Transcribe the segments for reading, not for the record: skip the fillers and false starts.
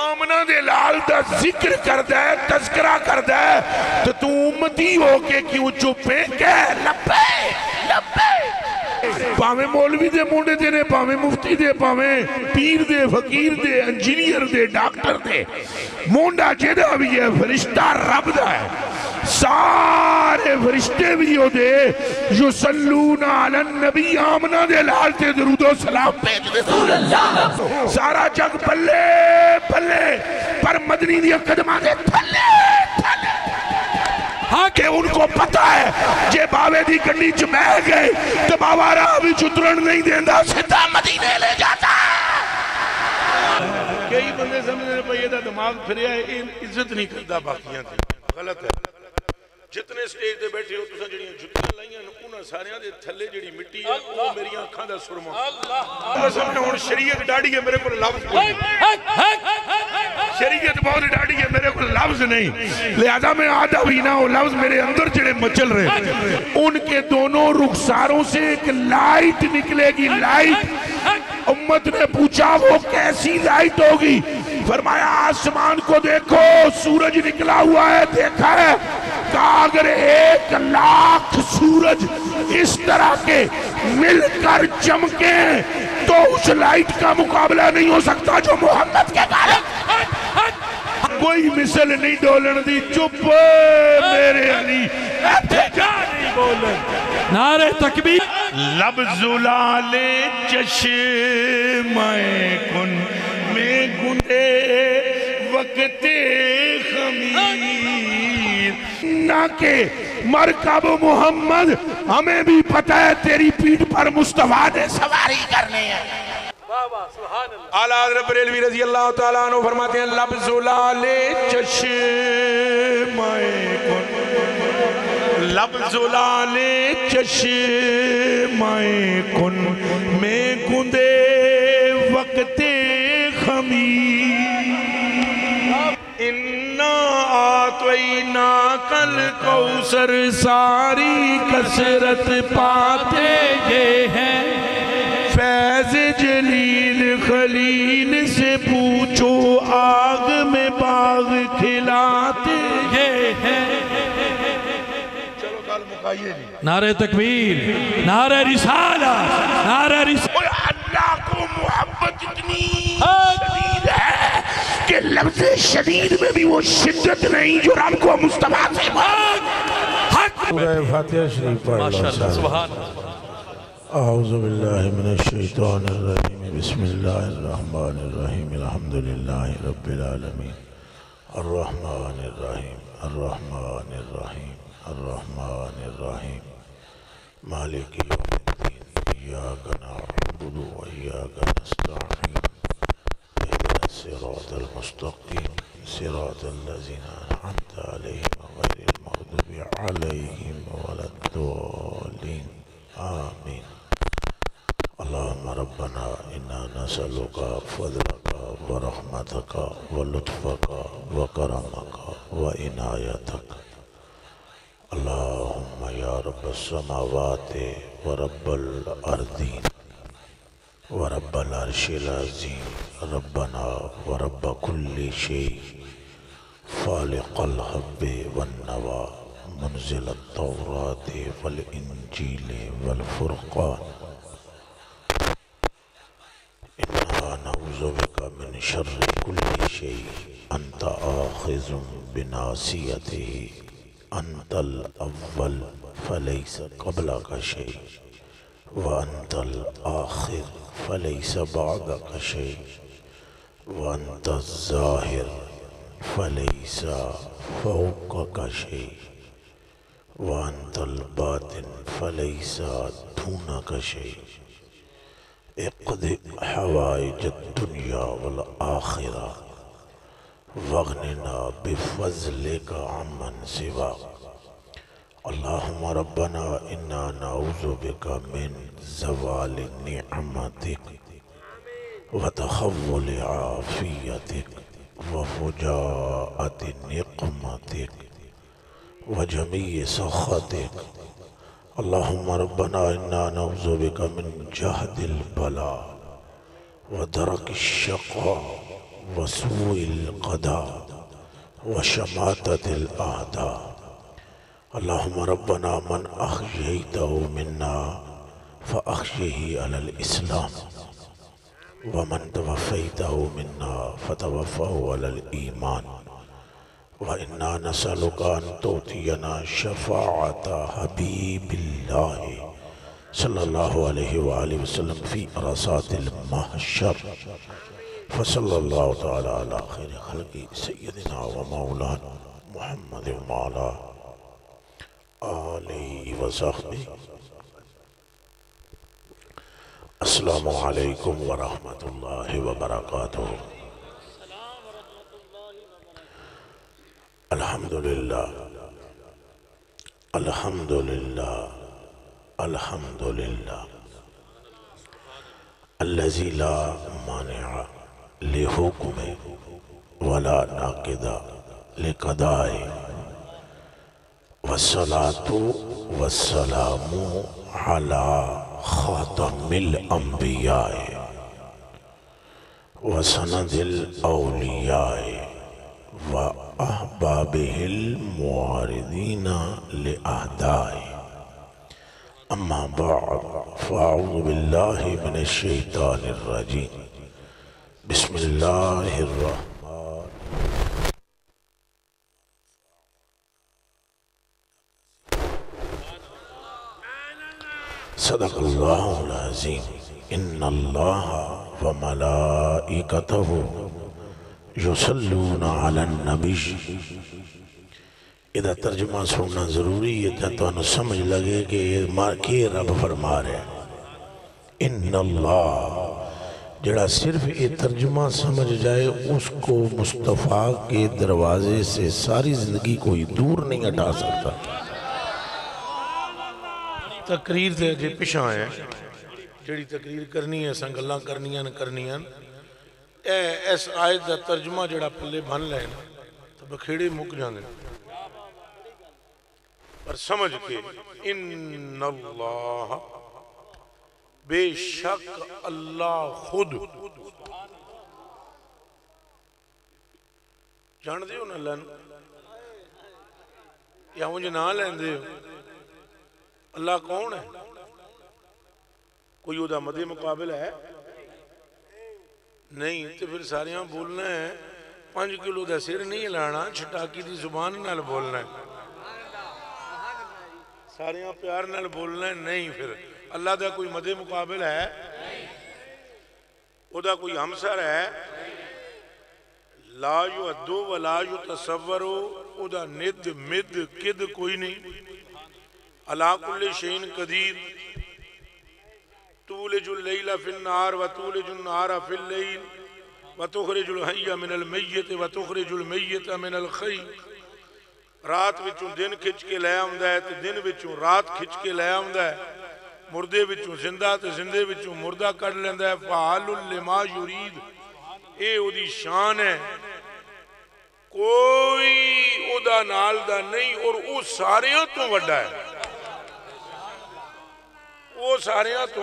آمنا دے لال دا ذکر کردا ہے تذکرہ کردا ہے تے تو امتی ہو کے کیوں چپ ہے کہ لبے لبے باویں مولوی دے مونڈے دے نے باویں مفتی دے باویں پیر دے فقیر دے انجینئر دے ڈاکٹر دے مونڈا جیڑا وی ہے فرشتہ رب دا ہے سارے فرشتے بھی ہو دے یصلون علی النبی آمنا دے لال تے درود و سلام بھیج دے رسول اللہ سارا جگ پلے پلے پر مدنی دیا قدمہ دے پلے پلے ہاں کہ ان کو پتا ہے جے باوے دی گنڈی جو بہ گئے تو باوہ راہ بھی چترن نہیں دیندہ سیدھا مدینے لے جاتا کئی بندے سمجھنے پہ یہ دا دماغ پھریا ہے ان عزت نہیں کرتا باقیاں تھی غلط ہے جتنے سٹیج دے بیٹھے ہو تساں جڑیاں جتنے لائیاں انہاں ساریاں دے تھلے جڑی مٹی ہے وہ میری آنکھاں دا سرما اللہ سب نے ہن شریعت ڈاڑی ہے میرے کو لفظ شریعت بہت ڈاڑی ہے میرے کو لفظ نہیں لہذا میں آدھا بھی نہ ہو لفظ میرے اندر جڑے مچل رہے ہیں ان کے دونوں رخساروں سے ایک لائٹ نکلے گی لائٹ امت نے پوچھا وہ کیسی لائٹ ہوگی فرمایا آسمان کو دیکھو سورج نکلا ہوا ہے دیکھا ہے کہا اگر 1,00,000 سورج اس طرح کے مل کر چمکیں تو اس لائٹ کا مقابلہ نہیں ہو سکتا جو محمد کے بارے کوئی مثل نہیں ڈولن دی چپ میرے علی ایتھے جا نہیں بولن نعرہ تکبیر لب زلال چشمِ کن میں گنڈے وقت خمیر نہ کہ مرکب محمد ہمیں بھی پتہ ہے تیری پیٹھ پر مصطفیٰ نے سواری کرنے ہیں اعلیٰ حضرت بریلوی رضی اللہ تعالیٰ عنہ فرماتے ہیں لب زلال چشمِ کن لب زلال چشمائے کن میں گندے وقت خمیر اِنَّا آتَوَيْنَاكَ الْکَوْثَرَ ساری کثرت پاتے گئے ہیں فیض جلیل خلیل سے پوچھو آگ میں باغ کھلاتے گئے ہیں نعرہ تکبیر نعرہ رسالہ نعرہ رسالہ اور اللہ کو محبت اتنی شدید ہے کہ لفظ شدید میں بھی وہ شدت نہیں جو رب کو مصطفیٰ سے حق سورہ فاتحہ شریف پڑھ لو اعوذ باللہ من الشیطان الرجیم بسم اللہ الرحمن الرحیم الحمدللہ رب العالمین الرحمن الرحیم الرحمن الرحیم الرحمن الرحیم مالک یوم الدین ایاک نعبد و ایاک نستعین اهدنا الصراط المستقیم صراط الذین انعمت علیہم غیر المغضوب علیہم ولا الضالین آمین اللهم ربنا انا نسألك فضلك ورحمتك ولطفك وكرمك وعنایتك اللهم يا رب السماوات ورب الأرضين ورب العرش العظيم ربنا ورب كل شيء خالق الحب والنوى منزل التوراة والإنجيل والفرقان إنا نعوذ بك من شر كل شيء أنت آخذ بناصيته أنت الأول فليس قبلك شيء وأنت الآخر فليس بعدك شيء وأنت الظاهر فليس فوقك شيء وأنت الباطن فليس دونك شيء اقضِ حوائج الدنيا والآخرة واغننا بفضلك عمن سواك. اللهم ربنا إنا نعوذ بك من زوال نعمتك وتخول عافيتك وفجاءة نقمتك وجميع سخطك. اللهم ربنا إنا نعوذ بك من جهد البلاء ودرك الشقاء وسوء القضاء وشماتة الأعداء. اللهم ربنا من أحييته منا فأحيه على الإسلام، ومن توفيته منا فتوفه على الإيمان. وإنا نسألك أن تؤتينا شفاعة حبيب الله صلى الله عليه وآله وسلم في أرصات المحشر. فصلى الله تعالى على خير خلقه سيدنا ومولانا محمد وعلى آلي وصحبه. السلام علیکم ورحمت اللہ وبرکاتہ. الحمدللہ الحمدللہ الحمدللہ الذی لا مانع لحکمہ ولا ناقض لقضائہ، والصلاة والسلام على خاتم الأنبياء وسند الأولياء وأحبابه المعارضين لأعدائه، أما بعد فأعوذ بالله من الشيطان الرجيم. بسم الله الرحمن صدق اللہ العظیم. ان اللہ وملائکتہ یصلون علی النبی. ادھا ترجمہ سننا ضروری ہے تو انہوں سمجھ لگے کہ یہ رب فرما رہے ہیں ان اللہ. جڑا صرف یہ ترجمہ سمجھ جائے اس کو مصطفیٰ کے دروازے سے ساری زندگی کوئی دور نہیں ہٹا سکتا. تقریر دے کے پیشاں ہیں جڑی تقریر کرنی ہے سنگ اللہ کرنی ہیں ایس آیت دا ترجمہ جڑا پلے بھن لیں تو بکھیڑے مک جانے پر سمجھ کے ان اللہ بے شک اللہ خود جان دے ہو نا لن یا مجھے نہ لین دے ہو. اللہ کون ہے؟ کوئی ادا مدی مقابل ہے نہیں تو پھر ساریاں بولنا ہے 5 کلو دا سر نہیں لانا چھٹاکی دی زبان نال بولنا ہے ساریاں پیار نال بولنا ہے نہیں. پھر اللہ دا کوئی مدی مقابل ہے ادا کوئی ہمسر ہے لا یعدو ولا یتصورو ادا ند مد کد کوئی نہیں. علا کل شئین قدیر. تولج اللیل فی النہار وتولج النہار فی اللیل وتخرج الحی من المیت وتخرج المیت من الحی. رات وچوں دن کھچ کے لے آمدہ ہے تو دن وچوں رات کھچ کے لے آمدہ ہے. مردے وچوں زندہ تو زندے وچوں مردہ کر لیندہ ہے. فعال لما یرید. اے اودی شان ہے کوئی ادا نال دا نہیں اور او ساریاں تو وڈا ہے وہ ساریاں تو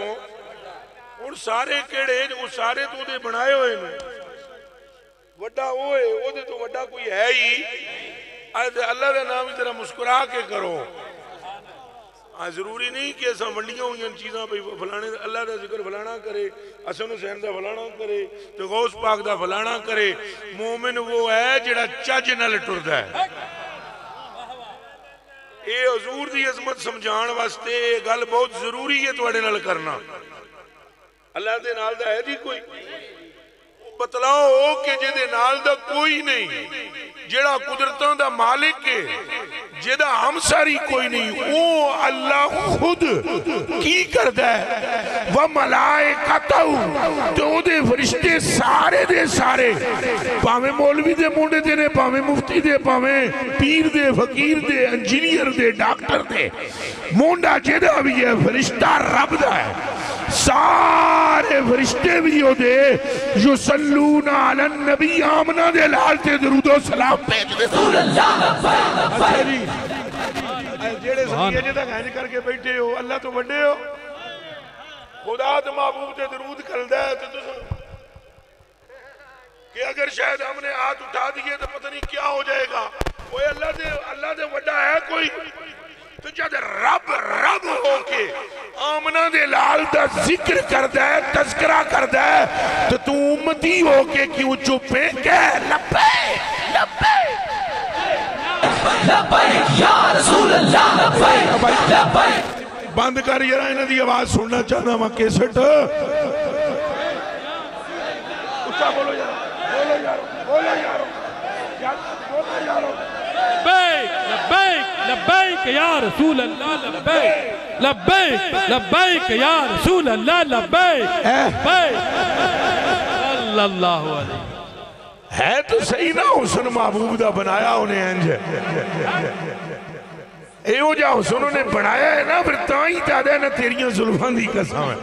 اور سارے کیڑے وہ سارے تو دے بنائے ہوئے ہیں وڈا ہوئے وہ دے تو وڈا کوئی ہے ہی. اللہ دے نام ذرا مسکرا کے کرو. ضروری نہیں کہ ایسا منڈیاں ہوئی ان چیزاں پہ فلانے اللہ دا ذکر فلانا کرے حسن حسین دا فلانا کرے تو غوث پاک دا فلانا کرے. مومن وہ ہے جڑا چج نہ لٹر دا ہے. اے حضور دی عظمت سمجھان واسطے اے گل بہت ضروری ہے تواڈے نال کرنا. اللہ دے نال دا ہے دی کوئی بتلاؤ کہ جے دے نال دا کوئی نہیں جڑا قدرتاں دا مالک ہے جدا ہمساری کوئی نہیں او اللہ خود کی کرتا ہے وہ ملائکتہ تو دے فرشتے سارے دے سارے پاہمیں مولوی دے مونڈے دے نے پاہمیں مفتی دے پاہمیں پیر دے فقیر دے انجینئر دے ڈاکٹر دے مونڈا جدا بھی ہے فرشتہ رب دا ہے سارے فرشتے بھی ہو دے یسلون علی النبی آمنہ دے لالتے درود و سلام پیج رسول اللہ جیڑے سمجھے جدہ گھائن کر کے بیٹھے ہو اللہ تو بڑھے ہو خدا تو معبوب تے درود کر دے کہ اگر شاید ہم نے ہاتھ اٹھا دیئے تو پتہ نہیں کیا ہو جائے گا کوئی اللہ دے بڑھا ہے کوئی تو جد رب رب ہو کے آمنہ دے لال دا ذکر کر دے تذکرہ کر دے تو تو امتی ہو کے کیوں چپے کہ لبے لبے لبائک یا رسول اللہ لبائک لبائک بند کر یہ رہنا دی آواز سننا چاہنا وہاں کیسٹ اچھا بولو یارو بولو یارو بولو یارو بولو یارو لبائک لبائک لبائک یا رسول اللہ لبائک لبائک لبائک یا رسول اللہ لبائک صلی اللہ علیہ ہے تو صحیح نہ حسن محبوب دا بنایا انہیں انج اے ہو جا حسن انہیں بنایا ہے نا پھر تائیں تادہ ہے نا تیریاں ظلماں دی قسم ہے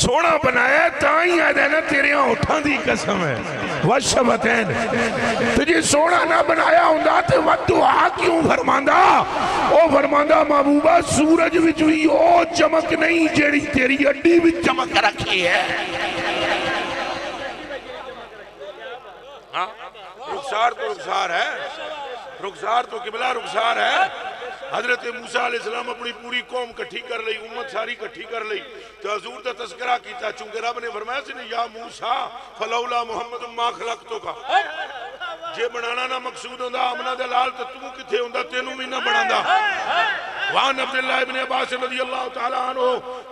سونا بنایا ہے تائیں آدھا ہے نا تیریاں اٹھاں دی قسم ہے وَشَبَتَيْن تجھے سونا نہ بنایا ہوندہ تے وَدُعَا کیوں فرماندہ او فرماندہ محبوبہ سورج بھی جوئی او چمک نہیں جیڑی تیری اڈی بھی چمک رکھی ہے رخسار ہے رخسار تو قبلہ رخسار ہے حضرت موسیٰ علیہ السلام اپنی پوری قوم کٹھی کر لئی امت ساری کٹھی کر لئی تو حضور دا تذکرہ کیتا چونکہ رب نے فرمایا سے یا موسیٰ فلولا محمد ما خلقتو کا جے بنانا نہ مقصود ہوندہ آمنہ دلال تو تو کتے ہوندہ تینوں میں نہ بناندہ وعن عبداللہ ابن عباس رضی اللہ تعالیٰ عنہ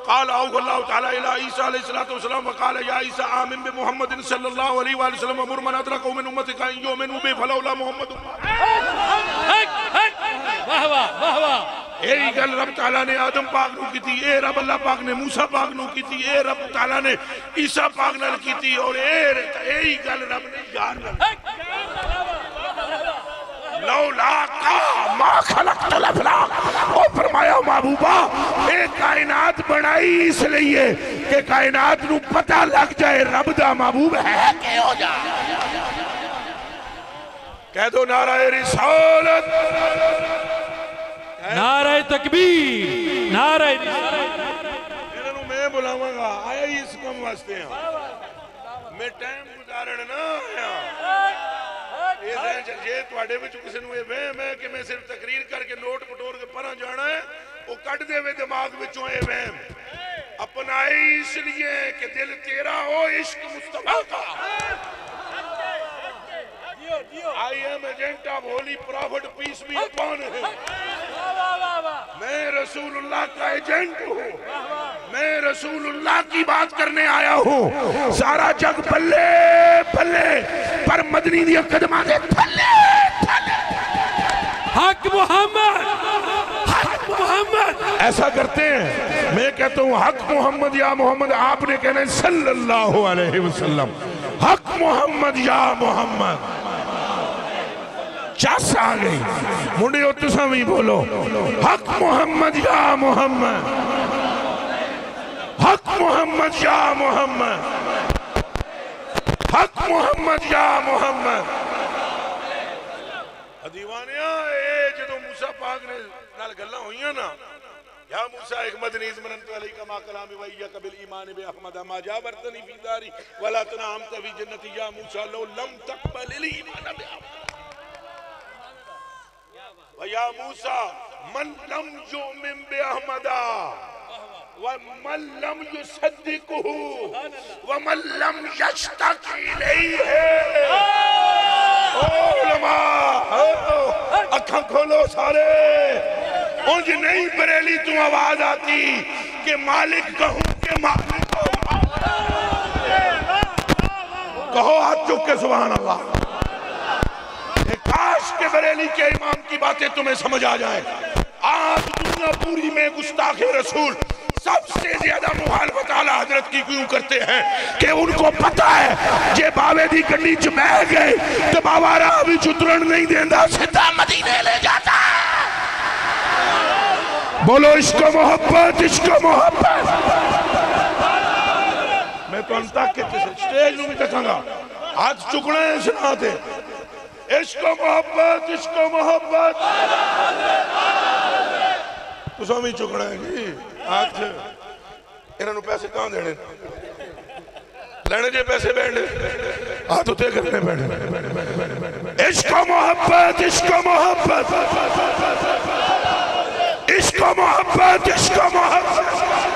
قال اوہ اللہ تعالیٰ الہ عیسیٰ علیہ السلام وقال یا عیسیٰ آمن بمحمد صلی اللہ علیہ وآلہ وسلم ومرمن ادرکو من امت کا یومن بے فلولا محمد اے گل رب تعالیٰ نے آدم پاک نو کی تھی اے رب اللہ پاک نے موسیٰ پاک نو کی تھی اے رب تعالیٰ نے عیسیٰ پاک نو کی تھی اور اے گل رب نے یار لولا کا ما خلقت الافلاق وہ فرمایا محبوبہ اے کائنات بنائی اس لیے کہ کائنات نو پتہ لگ جائے رب دا محبوب ہے کہ ہو جائے کہہ دو نعرہ رسالت نعرہ تکبیر نعرہ میرے نو میں بلاواں گا آیا ہی اس کم واسطے ہیں میں ٹائم گزارن نہ آیا یہ ذہن چلجے توڑے میں چکسے نوے وہم ہے کہ میں صرف تقریر کر کے نوٹ پٹور کے پرہ جانا ہے وہ کٹ دے ہوئے دماغ میں چوئے وہم اپنائی اس لیے کہ دل تیرا ہو عشق مصطفیٰ کا I am agent of holy prophet peace be upon him میں رسول اللہ کا ایجنٹ ہوں میں رسول اللہ کی بات کرنے آیا ہوں سارا جگ پھلے پھلے پر مدنی دیا قدمہ دے پھلے پھلے حق محمد ایسا کرتے ہیں میں کہتا ہوں حق محمد یا محمد آپ نے کہنا ہے صلی اللہ علیہ وسلم حق محمد یا محمد چاس آگئی مڈیو تسامی بولو حق محمد یا محمد حق محمد یا محمد حق محمد یا محمد دیوانیاں اے جدو موسیٰ پاک نے نال گلہ ہوئیاں نا یا موسیٰ احمد نیز مننت علیکہ ما کلامی ویا قبل ایمان بے احمد ما جا برتنی فی داری ولا تنعمت فی جنتی یا موسیٰ لو لم تقبل ایمان بے احمد وَيَا مُوسَى مَنْ لَمْ يُؤْمِنْ بِأَحْمَدَا وَمَنْ لَمْ يُصَدِّقُهُ وَمَنْ لَمْ يَشْتَقِ إِلَيْهِ او علماء اکھاں کھولو سارے انج نہیں بریلی تو آواز آتی کہ مالک کہوں کہ مالک کہو ہاتھ چک کے سبحان اللہ काश के बरेली के इमाम की बातें तुम्हें समझ आ जाए। आज दुनिया पूरी में गुस्ताखे रसूल सबसे ज्यादा मुखालफत आला हजरत की क्यों करते हैं कि उनको पता है जे बावे दी गड्डी च बह गए तो बाबा राह भी उतरण नहीं देंदा, सीधा मदीने ले जाता। बोलो इश्क मोहब्बत, इश्क मोहब्बत। मैं तो तक स्टेज में देखूंगा हाथ चुकने सुनाते इश्क मोहब्बत, इश्क मोहब्बत। तुसा भी चुकना है जी हाथ। इन्होंने पैसे कहाँ देने, लेने जे पैसे बैठने हाथ उते करने बैठने। इश्क मोहब्बत, इश्क मोहब्बत, इश्क मोहब्बत, इश्क मोहब्बत।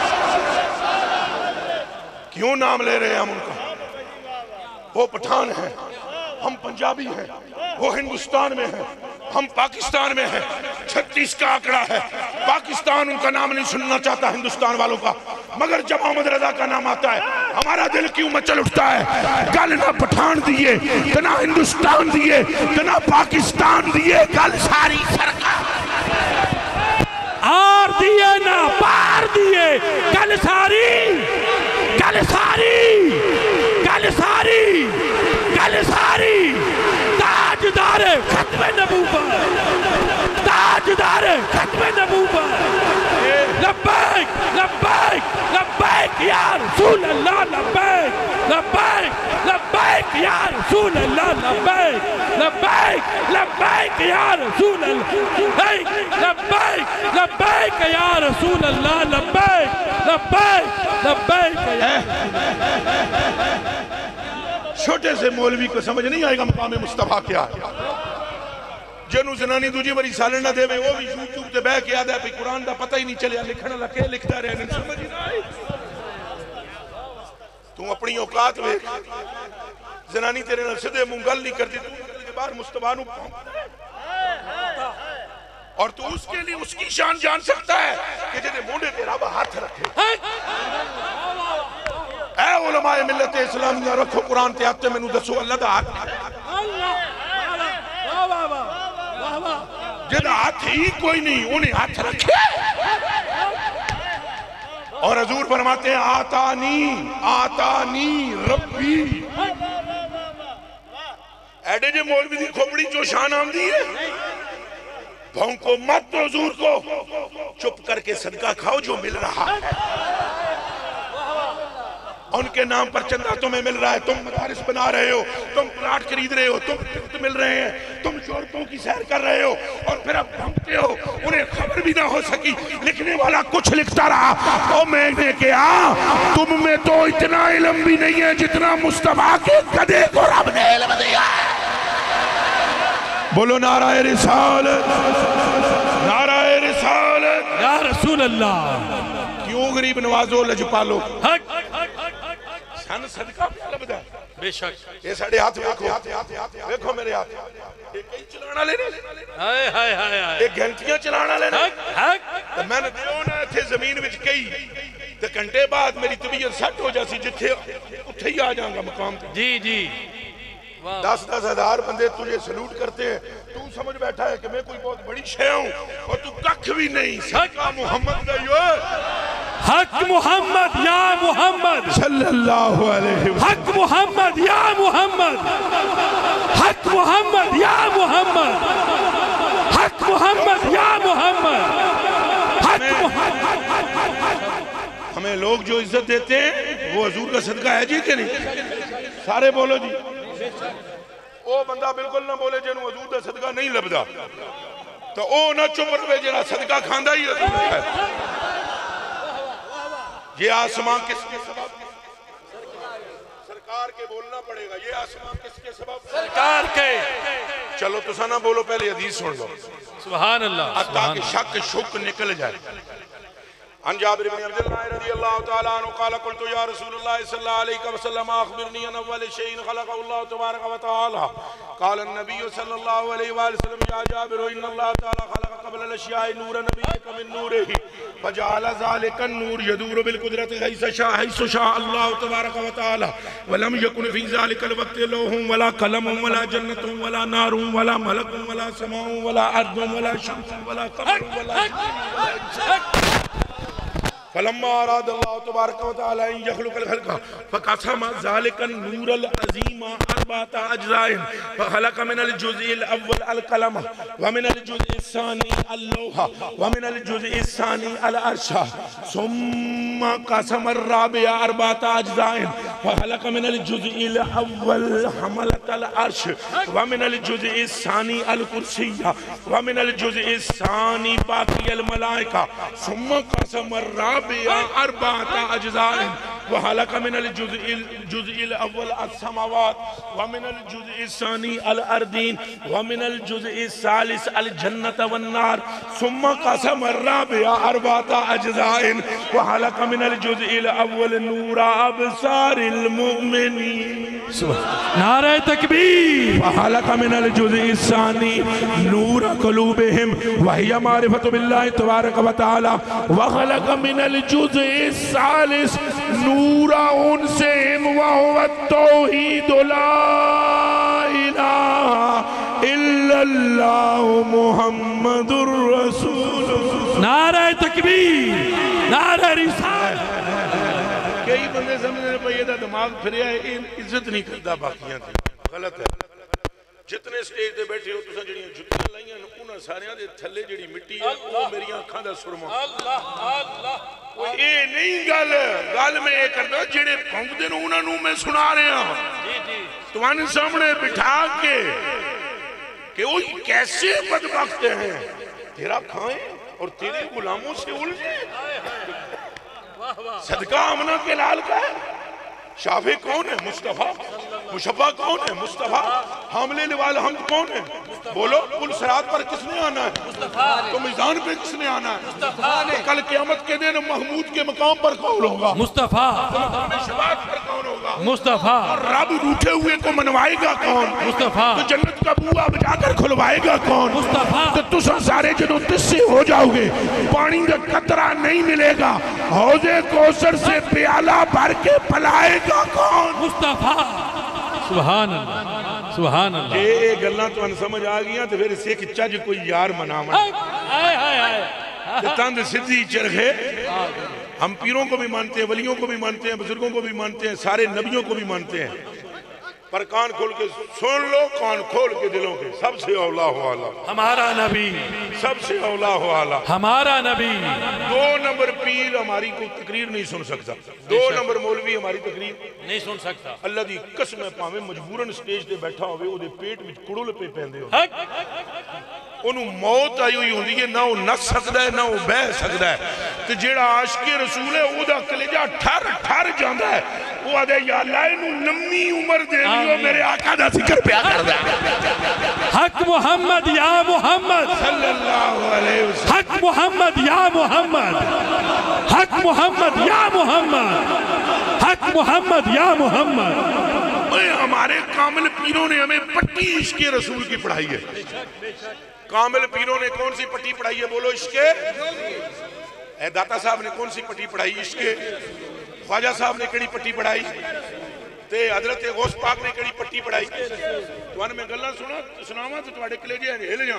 क्यों नाम ले रहे हैं हम उनका? वो पठान है, हम पंजाबी हैं, वो हिंदुस्तान में है, हम पाकिस्तान में है। 36 का आंकड़ा है। पाकिस्तान उनका नाम नहीं सुनना चाहता हिंदुस्तान वालों का, मगर जब अहमद रजा का नाम आता है हमारा दिल क्यों मचल उठता है। गल ना पठान दिए, ना हिंदुस्तान दिए, ना पाकिस्तान दिए, गल सारी सरकार आर दिए ना पार दिए, गल सारी, गल सारी, गल सारी, गल सारी। ताजदार खत्म नबूवत, ताजदार खत्म नबूवत। लब्बैक लब्बैक लब्बैक या रसूल अल्लाह, लब्बैक लब्बैक लब्बैक या रसूल अल्लाह, लब्बैक लब्बैक लब्बैक या रसूल अल्लाह, लब्बैक लब्बैक या रसूल अल्लाह, लब्बैक लब्बैक लब्बैक। छोटे से मौलवी को समझ नहीं आएगा मकामे मुस्तफा क्या है। जिन्हों जनानी दूजी बारी सालन ना देवे वो भी यूट्यूब से बह के याद है, कुरान का पता ही नहीं चलिया, लिखने लगे लिखता रहे, समझ ही ना आई। तू अपनी औकात वेख, जनानी तेरे नाल सीधे मुंह गल नहीं करती, बाहर मुस्तफा नूं और तू उसके लिए उसकी शान जान सकता है कि जिहदे मोढे ते रब हाथ रखे। ऐ उलमाए मिलते इस्लाम ने रखो कुरान ते आते मैनू दसो अल्लाह दा हाथ, जिहदा हाथ ही कोई नहीं उन्हें हाथ रखे। और हजूर फरमाते हैं आतानी आतानी रब्बी। एडे जे मौलवी दी खोपड़ी जो शान आंदी है, भौंको मत हजूर को, चुप करके सदका खाओ जो मिल रहा है। उनके नाम पर चंदा तुम्हें मिल रहा है, तुम मदारिस बना रहे हो, तुम प्लाट खरीद रहे हो, तुम मिल रहे हैं, तुम शोरतों की सैर कर रहे हो, और फिर अब भंगते हो। उन्हें खबर भी ना हो सकी, लिखने वाला कुछ लिखता रहा। तो मैंने कहा तुम में तो इतना इलम भी नहीं है जितना मुस्तफा के गधे को रब ने इल्म दिया। बोलो नाराए रिसालत, नाराए रिसालत या रसूल अल्लाह। क्यों गरीब नवाजो लजपालो सन सदका प्याला बदा बेशक। ये साडे हाथ देखो, देखो मेरे हाथ, ये कई चलाना लेने, हाय हाय हाय हाय, ये घंटियां चलाना लेने। तो मैंने देखो ना इथे जमीन विच कई ते घंटे बाद मेरी तबीयत सेट हो जासी, जिथे उठे ही आ जाऊंगा मकाम पे। जी जी, 10-10 हजार बंदे तुझे सलूट करते हैं, तू समझ बैठा है कि मैं कोई बहुत बड़ी शय हूं और तू कख भी नहीं। सदका मोहम्मद दा यो हक, मोहम्मद या मोहम्मद सल्लल्लाहु अलैहि वसल्लम, हक मोहम्मद या मोहम्मद, हक मोहम्मद या मोहम्मद, हक मोहम्मद या मोहम्मद, हक मोहम्मद। हमें लोग जो इज्जत देते हैं वो हुजूर का सदका है जी के नहीं? सारे बोलो जी। वो बंदा बिल्कुल ना बोले जिन्हों हुजूर का सदका नहीं लभदा, तो वो ना चुप रहे जरा सदका खांदा ही है। ये आसमान किसके सबब? सरकार के। बोलना पड़ेगा ये आसमान किसके सबब? सरकार के। चलो तुसा ना बोलो, पहले हदीस सुन लो। सुभान अल्लाह। ताकि शक शुक निकल जाए। अन जाबिर बिन अब्दुल्लाह रज़ियल्लाहु तआला अन्हु क़ाल क़ुल्तु या रसूलल्लाह सल्लल्लाहु अलैहि वसल्लम अख़बिरनी अन अव्वल शैइन ख़लक़हु अल्लाह तबारक व तआला। क़ाल अन-नबी सल्लल्लाहु अलैहि वसल्लम या जाबिर इन्नल्लाह तआला ख़लक़ قبل الاشياء نور نبيك من نوره فجعل ذلك النور يدور بالقدرة حيث شاء الله تبارك وتعالى ولم يكن في ذلك الوقت لوح ولا قلم ولا جنة ولا نار ولا ملك ولا سماء ولا أرض ولا شمس ولا قمر ولا فلما أراد الله تبارك وتعالى أن يخلق الخلق فقسم ذلك النور العظيم أربعة أجزاء فخلق من الجزء الأول القلم ومن الجزء الثاني اللوح ومن الجزء الثاني العرش ثم قسم الرابع أربعة أجزاء فخلق من الجزء الأول حملة العرش ومن الجزء الثاني الكرسي ومن الجزء الثاني باقي الملائكة ثم قسم الرابع أربعة أجزاء وخلق من الجزء الأول السماوات ومن الجزء الثاني الأرضين ومن الجزء الثالث الجنة والنار ثم قسم الرابع أربعة أجزاء وخلق من الجزء الأول نور أبصار المؤمنين نعرہ تکبیر وخلق من الجزء الثاني نور قلوبهم وهي معرفة بالله تبارك وتعالى وخلق من الجزء الثالث نور أنفسهم وهو التوحيد لا إله إلا الله محمد الرسول نعرہ تکبیر نعرہ رسالت کئی بندے سمجھنے پر یہ دا دماغ پھریا ہے عزت نہیں کرتا باقیاں تھی غلط ہے جتنے سٹیج دے بیٹھے ہو تساں جڑیاں جتنے لائیاں انہاں ساریاں دے تھلے جڑی مٹی ہے وہ میری آنکھاں دا سرما کوئی اے نہیں گل گل میں یہ کرتا جڑے بھونگ دے انہاں نوں میں سنا رہا ہوں تمہارے سامنے بٹھا کے کہ وہ کیسے بدبخت ہیں تیرا کھائیں اور تیرے غلاموں سے الجھیں صدقہ آمنہ کے لال کا ہے شافع کون ہے مصطفیٰ مشفع کون ہے مصطفیٰ حامل لوال حمد کون ہے بولو پل صراط پر کس نے آنا ہے تو میزان پر کس نے آنا ہے کل قیامت کے دن محمود کے مقام پر کون ہوگا مصطفیٰ شفاعت پر کون ہوگا مصطفیٰ رب روٹے ہوئے کو منوائے گا کون مصطفیٰ تو جنت کا بوا بجا کر کھلوائے گا کون مصطفیٰ تو تسا سارے جنوں تس سے ہو جاؤ گے پانی کا قطرہ نہیں ملے گا حوض کوثر سے پیالہ بھر کے پلائے گا کون مصطفیٰ سبحان اللہ سبحان اللہ یہ گلنا تو ان سمجھ آگیا تو پھر اسے کچھا جو کوئی یار منا منا جتاند سدھی چرخے ہم پیروں کو بھی مانتے ہیں ولیوں کو بھی مانتے ہیں بزرگوں کو بھی مانتے ہیں سارے نبیوں کو بھی مانتے ہیں پر کان کھول کے سن لو کان کھول کے دلوں کے سب سے اولا ہو آلہ ہمارا نبی سب سے اولا ہو آلہ ہمارا نبی دو نمبر پیر ہماری کو تقریر نہیں سن سکتا دو نمبر مولوی ہماری تقریر نہیں سن سکتا اللہ دی قسم پاہمیں مجبوراً سٹیج دے بیٹھا ہوئے او دے پیٹ وچ کڑول پہ پہندے ہو انہوں موت آئی ہوئی ہوندی ہے نہ وہ نس سکتا ہے نہ وہ بہ سکتا ہے تو جیڑا عاشق رسول ہے او دا کلیجہ ٹھر ٹھر جاندہ ہے وہ آدھے یا اللہ انہوں نمی عمر دے لیو میرے آقا دا ذکر پیا کر دے حق محمد یا محمد صلی اللہ علیہ وسلم حق محمد یا محمد حق محمد یا محمد حق محمد یا محمد ہمارے کامل پیروں نے ہمیں پٹی عشق رسول کی پڑھائی ہے کامل پیروں نے کون سی پٹی پڑھائی ہے بولو عشق اے داتا صاحب نے کون سی پٹی پڑھائی عشق خواجہ صاحب نے کڑی پٹی پڑھائی تے حضرت غوث پاک نے کڑی پٹی پڑھائی تو ان میں گلہ سنا سناما تو تمہارے کلیجے ہل جاں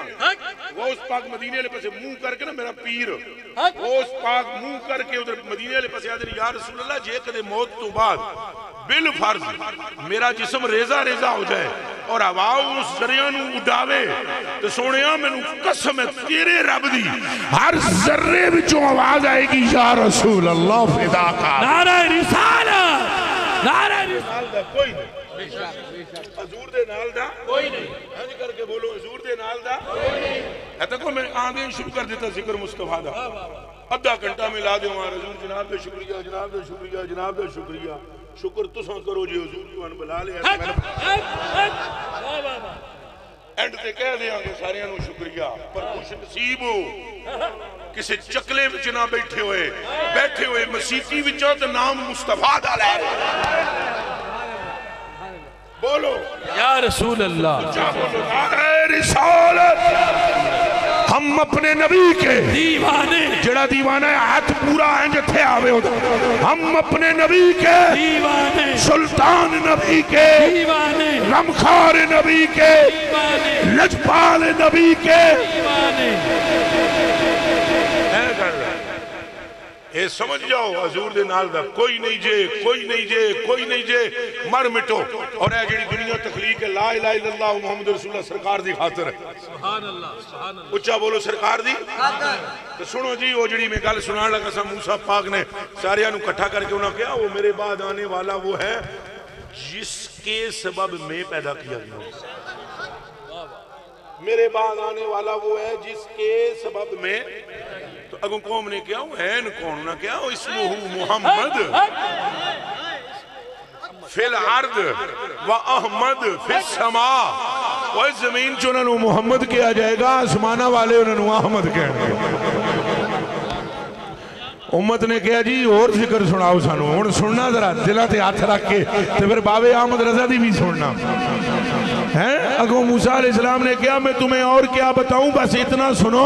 غوث پاک مدینے والے پاسے منہ کر کے نا میرا پیر غوث پاک منہ کر کے ادھر مدینے والے پاسے آدھے یا رسول اللہ جے کدے موت تو بعد بالفرض میرا جسم ریزہ ریزہ ہو جائے اور ہواؤ اس ذریعہ اڈاوے تو سونیا میں نے قسم تیرے رب دی ہر ذرے بچوں آواز آئے گی یا رسول اللہ فداک نعرہ رسالت نعرہ رسالت کوئی نہیں حضور دے نال دا کوئی نہیں حج کر کے بولو حضور دے نال دا کوئی نہیں ایتا کو میں آدھیں شروع کر دیتا ذکر مصطفیٰ دا ادھا گھنٹہ میں لا دے ہمارا حضور جناب دے شکریہ جناب دے شکریہ جناب دے شکریہ شکر تساں کرو جی حضور جو ان بلا لے اینڈ تے کہہ دیا کہ سارے انہوں شکریہ پر خوش نصیب ہو کسے چکلے وچ نہ بیٹھے ہوئے مسیحی وچاں تے نام مصطفیٰ دا لے بولو یا رسول اللہ نعرہ رسالت हम अपने नबी के दीवाने जड़ा दीवाना हाथ पूरा है जिथे आवे उधर हम अपने नबी के दीवाने सुल्तान नबी के दीवाने रमखार नबी के दीवाने लजपाल नबी के दीवाने है कर ये समझ जाओ हजूर दे नाल दा कोई नहीं जे कोई नहीं जे कोई नहीं जे मर मिटो और ए जेडी दुनिया तखलीक है ला इलाहा इल्लल्लाह मुहम्मद रसूलुल्लाह सरकार दी खातिर है सुभान अल्लाह सुभान अल्लाह ऊंचा बोलो सरकार दी खातिर तो सुनो जी वो जेडी मैं गल सुनान लगा सा मूसा पाक ने सारेयां नु इकट्ठा करके उन्होंने कहा वो मेरे बाद आने वाला वो है जिसके सबब मैं पैदा किया गया मेरे बाद आने वाला वो है जिसके सबब मैं तो अगो कौम ने क्या एन कौन ना क्या इसमहू मोहम्मद फिल अर्द व अहमद फिल समा और जमीन च उन्होंने मोहम्मद किया जाएगा आसमाना वाले उन्होंने अहमद कहने उम्मत ने कहा जी और जिक्र सुनाओ सानू हुण सुनना जरा दिलां ते हथ रख के ते फिर बाबे अहमद रजा दी भी सुनना है अगो मूसा अलैहिस्सलाम ने कहा मैं तुम्हें और क्या बताऊं बस इतना सुनो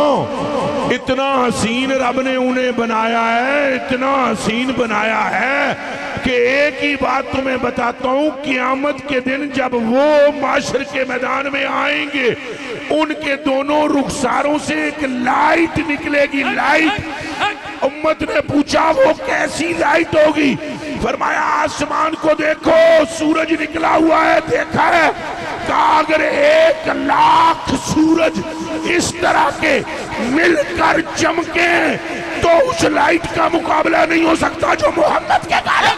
इतना हसीन रब ने उन्हें बनाया है इतना हसीन बनाया है कि एक ही बात तुम्हें बताता हूँ क़यामत के दिन जब वो माशर के मैदान में आएंगे उनके दोनों रुखसारों से एक लाइट निकलेगी लाइट उम्मत ने पूछा वो कैसी लाइट होगी फरमाया आसमान को देखो सूरज निकला हुआ है देखा है अगर 1,00,000 सूरज इस तरह के मिलकर चमके तो उस लाइट का मुकाबला नहीं हो सकता जो मोहम्मद के कारण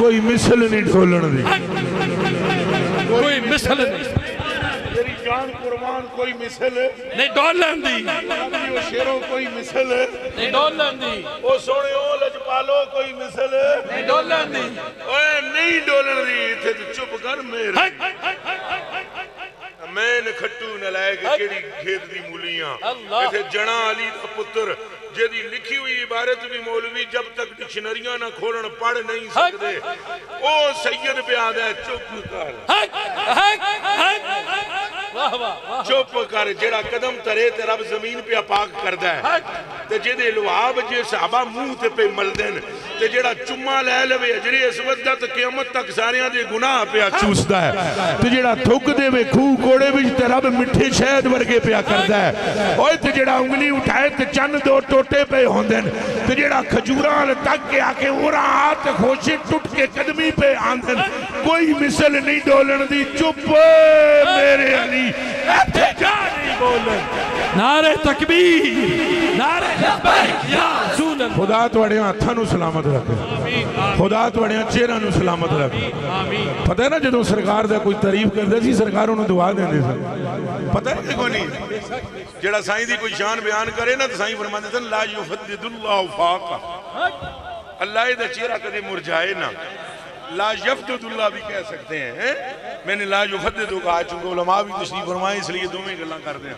कोई मिसल नहीं ढोलने दी कोई मिसल तेरी जान कुर्बान कोई मिसल नहीं ढोलन दी शेरों कोई मिसल नहीं ढोलन दी ओ सोहणियो लजपालो कोई मिसल नहीं ढोलन दी ओए नहीं ढोलन दी इथे तू चुप कर मेरे मैन खट्टू नलायक केड़ी खेत दी मूलियां इथे जना अली दा पुत्र जेदी लिखी हुई इबारत भी मौलवी जब तक डिक्शनरियां ना खोलन पढ़ नहीं सकदे ओ सैयद प्याद है चुप कर वाह वाह चुप कर जेड़ा कदम तरे ते रब जमीन पे पाक करदा है ते जेदे लुआब जे सहाबा मुंह ते पे मलदन ते जेड़ा चुम्मा ले लेवे अजरे असवद दा ते क़यामत तक सारेयां दे गुनाह पे चूसदा है ते जेड़ा थुक देवे खूह कोड़े विच ते रब मिठे शहद वर्गे पे करदा है ओए ते जेड़ा उंगली उठाए ते चंद दो टोटे पे होंदे न ते जेड़ा खजूरां अल तक के आके ओरा हाथ खोशे टूट के कदमी पे आंदन कोई मिसल नहीं डोलन दी चुप मेरे अली इथे जा नहीं बोलन नारे तकबीर नारे लब्बैक या खुदा तुहाडे हाथां नूं सलामत रखे खुदा तुहाडे चेहरा नूं सलामत रखे पता है ना जदों सरकार दा कोई तारीफ करदे सी सरकार उन्हें दुआ देंदे सी पता है कोई नहीं जेड़ा साईं दी कोई शान बयान करे ना तो साईं फरमांदे सन ला युफद्दिदुल्लाहु फाका अल्लाह दा चेहरा कदे मुरझाए ना ला यफद्दुल्लाह भी कह सकते हैं मैंने ला युफद्दिदु का चूंकि उलमा भी तशरीफ फरमाए इसलिए दोवें गल्लां करदे हैं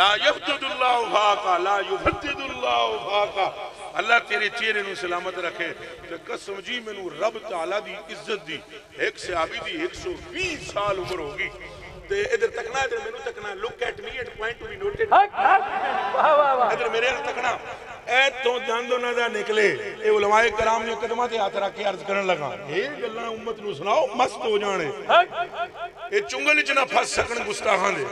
ला यफद्दिदुल्लाहु फाका ला युफद्दिदुल्लाहु फाका अल्लाह तेरे चेहरे नूं सलामत रखे ते कसम जी मैनू रब तआला दी इज्जत दी एक सहाबी दी 120 साल उम्र होगी ते इधर तकना इधर मैनू तकना look at me at point to be noted वाह वाह वाह इधर मेरे अल तकना ए तो दंदों ना दा निकले ए उलमाए करम ने कदमां ते हाथ रख के अर्ज करन लगा ए गल्लां उम्मत नूं सुनाओ मस्त हो जाने ए चुंगल च ना फस सकन गुस्ताखां दे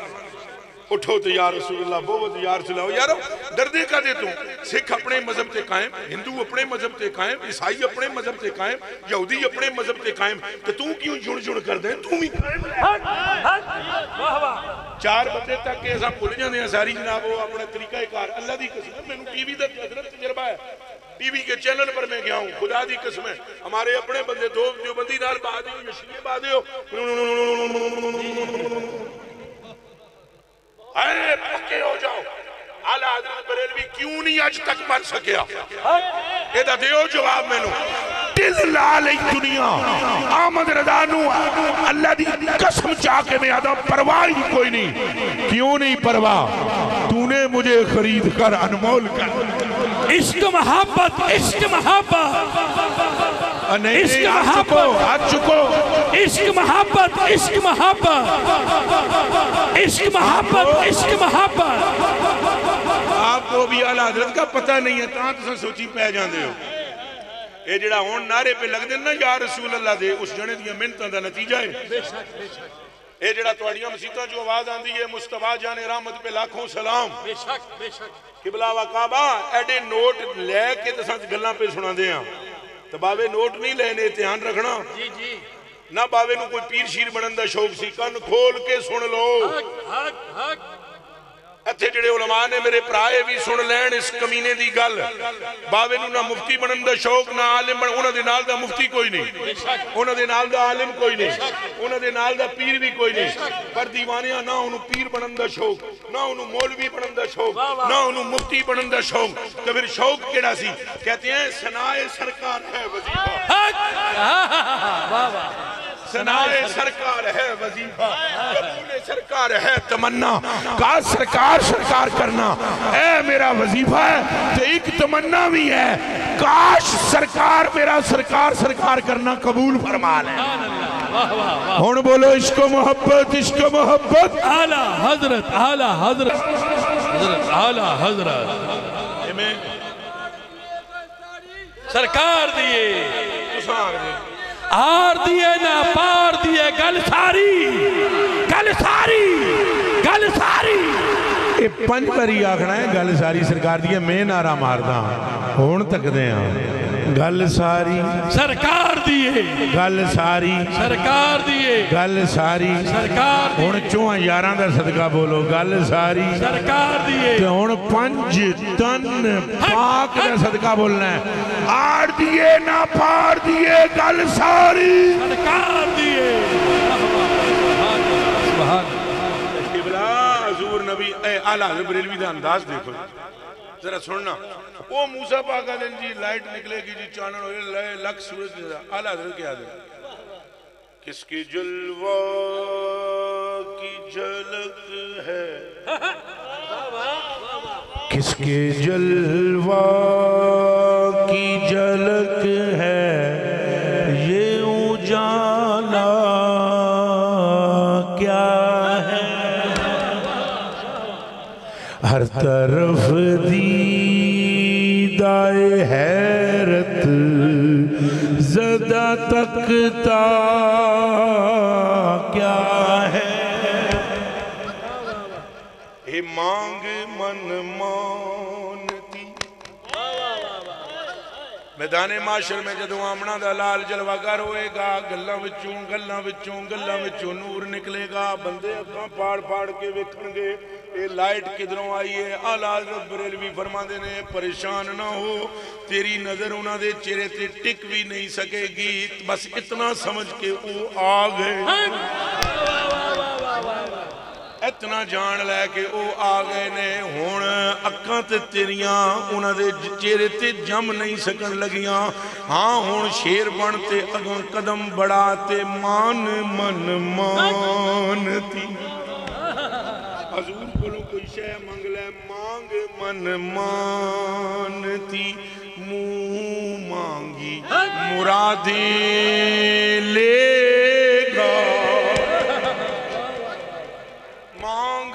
उठो तो यार रसूलुल्लाह बहुत यार सुलाओ यारो डरदे का दे तू सिख अपने मजहब ते कायम हिंदू अपने मजहब ते कायम ईसाई अपने मजहब ते कायम यहूदी अपने मजहब ते कायम तो तू क्यों झुण झुण कर दे तू भी कायम वाह वाह चार बंदे तक के ऐसा भुल जांदे हैं सारी जनाब वो अपना तरीका कार अल्लाह दी कसम मैनू टीवी दा हजरत तजर्बा है टीवी के चैनल पर मैं गया हूं खुदा दी कसम है हमारे अपने बंदे दो जो बंदी नाल बा दियो नशीए बा दियो अरे पक्के हो जाओ आला हजरत बरेलवी क्यों नहीं आज तक बच सकया एदा दियो जवाब मैनू दिल ला ले दुनिया आमद रज़ा नू अल्लाह दी कसम चाके मैं आदा परवाह ही कोई नहीं क्यों नहीं परवाह तूने मुझे खरीद कर अनमोल कर इश्क मोहब्बत इश्क मोहब्बत इश्क मोहब्बत इश्क मोहब्बत عشق محبت عشق محبت عشق محبت آپ کو بھی اعلیٰ حضرت کا پتہ نہیں ہے تاں تساں سوچی پہ جاندے ہو اے جڑا ہون نعرے پہ لگ دینا یا رسول اللہ دے اس جنے دیاں منتاں دا نتیجہ ہے اے جڑا تواڈیاں مسیتاں جو آواز آندی ہے مصطفیٰ جان رحمت پہ لاکھوں سلام قبلہ و کعبہ ایڈے نوٹ لے کے تساں گلاں پہ سنا دیاں تو باوے نوٹ نہیں لینے دھیان رکھنا نہ باوے نو کوئی پیر شیر بنن دا شوق سی کن کھول کے سن لو اتھے جڑے علماء نے میرے پرائے بھی سن لین اس کمینے دی گل باوے نو نہ مفتی بنن دا شوق نہ عالم بنن انہاں دے نال دا مفتی کوئی نہیں انہاں دے نال دا عالم کوئی نہیں انہاں دے نال دا پیر بھی کوئی نہیں پر دیوانیاں نہ انہوں پیر بنن دا شوق نہ انہوں مولوی بنن دا شوق نہ انہوں مفتی بنن دا شوق تو پھر شوق کیڑا سی کہتے ہیں ثنائے سرکار ہے وظیفہ سنائے سرکار ہے وظیفہ قبول سرکار ہے تمنا کہا سرکار سرکار کرنا اے میرا وظیفہ ہے تو ایک تمنا بھی ہے کاش سرکار میرا سرکار سرکار کرنا قبول فرما لیں ہون بولو عشق محبت اعلیٰ حضرت اعلیٰ حضرت اعلیٰ حضرت سرکار دیئے تسان دیئے آر دیئے نہ پار دیئے گل ساری گل ساری گل ساری اے پنج بری آکھنا ہے گل ساری سرکار دیئے میں نعرہ ماردا ہون تک دیاں گل ساری سرکار دیئے گل ساری سرکار دیئے گل ساری سرکار دیئے ہون چوہاں یاراں دا صدقہ بولو گل ساری سرکار دیئے تے ہون پنج تن پاک دا صدقہ بولنا ہے آر دیئے نہ پار دیئے گل ساری سرکار دیئے قبلہ حضور نبی اے اعلیٰ حضرت بریلوی دا انداز دیکھو ذرا سننا وہ موسیٰ پاکہ دن جی لائٹ نکلے گی جی چانن ہوئے لکھ سورج دیتا اعلیٰ حضرت کیا دیتا کس کی جلوہ کی جھلک ہے کس کی جلوہ کی جھلک ہے یہ اجالا کیا ہے ہر طرف دیدائے حیرت زدہ تکتا کیا ہے اے مانگ من مانتی میدان معاشر میں جدو آمنا دا لال جلوہ گر ہوئے گا گلہ وچوں گلہ وچوں گلہ وچوں نور نکلے گا بندے اکھاں پاڑ پاڑ کے ویکھن گے اے لائٹ کدھروں آئیے اعلیٰ حضرت بریلوی فرما دینے پریشان نہ ہو تیری نظر انہاں دے چہرے تے ٹک بھی نہیں سکے گی بس اتنا سمجھ کے او آ گئے اتنا جان لے کے او آ گئے نے ہون اکھاں تے تیریاں انہاں دے چہرے تے جم نہیں سکن لگیاں ہاں ہون شیر بن تے اگوں قدم بڑھا تے مان من مان تی حضور بولو کوئی شے مانگ لے مانگ من مان تی منہ مانگی مرادیں لے گا مانگ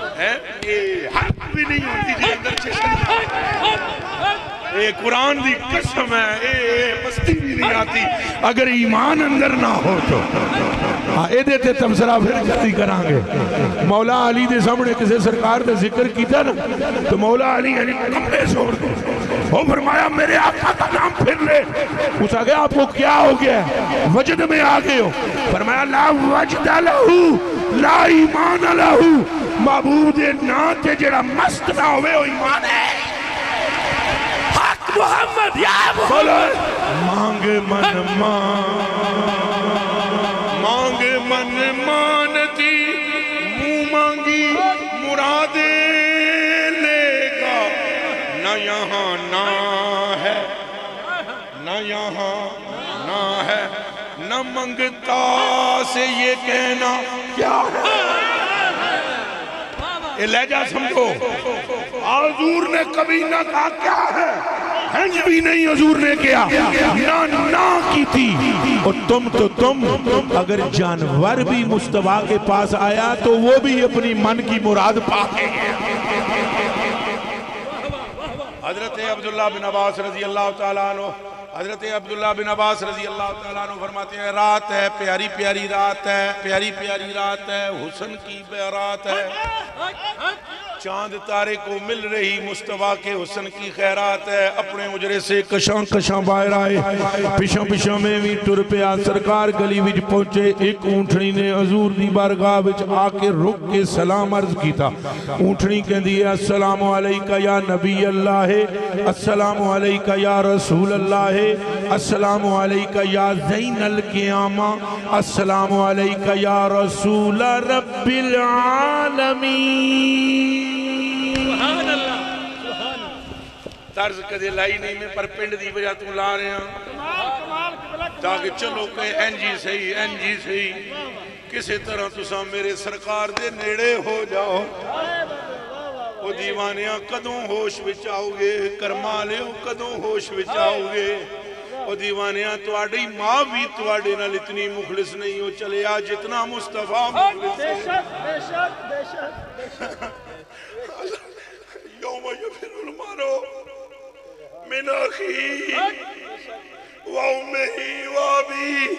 اے حق بھی نہیں ہوتی جی اندر چشن اے قرآن دی قسم ہے اے مستی بھی نہیں آتی اگر ایمان اندر نہ ہو تو اے دیتے تبصرہ پھر جاتی کرانگے مولا علی دے سامنے کسے سرکار دے ذکر کیتا نا تو مولا علی یعنی کمبے سور دے وہ فرمایا میرے آقا کا نام پھر لے اس آگے آپ کو کیا ہو گیا ہے وجد میں آگے ہو فرمایا لا وجد لہو لا ایمان لہو معبود نات جڑا مست نہ ہوئے ہو ایمان ہے محمد یا محمد مانگ من مانگ من مانتی مو مانگی مرادیں لے گا نہ نہ یہاں نہ ہے نہ یہاں نہ ہے نہ منگتا سے یہ کہنا کیا ہے یہ لہجہ سمجھو حضور نے کبھی نہ کہا کیا ہے ہنج بھی نہیں حضور نے کیا نہ نہ کی تھی اور تم اگر جانور بھی مصطفیٰ کے پاس آیا تو وہ بھی اپنی من کی مراد پاکے حضرت عبداللہ بن عباس رضی اللہ تعالیٰ عنہ حضرت عبداللہ بن عباس رضی اللہ تعالیٰ عنہ فرماتے ہیں رات ہے پیاری پیاری رات ہے پیاری پیاری رات ہے حسن کی بہارات ہے چاند تارے کو مل رہی مصطفیٰ کے حسن کی خیرات ہے اپنے اجرے سے کشاں کشاں باہر آئے پشاں پشاں میں بھی ٹر پہ آ سرکار گلی وچ پہنچے ایک اونٹنی نے حضور دی بارگاہ وچ آ کے رک کے سلام عرض کیتا اونٹنی کہندی ہے السلام علیکہ یا نبی اللہ ہے السلام علیکہ یا رسول اللہ ہے السلام علیکہ یا زین القیامہ السلام علیکہ یا رسول رب العالمین سبحان اللہ طرز کدے لائی نہیں میں پر پنڈ دی وجہ تو لا رہے ہیں تاکہ چلو کہ این جی صحیح کسے طرح تسا میرے سرکار دے نیڑے ہو جاؤ او دیوانیاں قدوں ہوش وچاؤ گے کرمالے او قدوں ہوش وچاؤ گے او دیوانیاں تواڑی ماں بھی تواڑی نال اتنی مخلص نہیں ہو چلے آ جتنا مصطفیٰ مخلص ہے بے شک بے شک بے شک یوم یفر المرء من اخیہ و امہ و ابیہ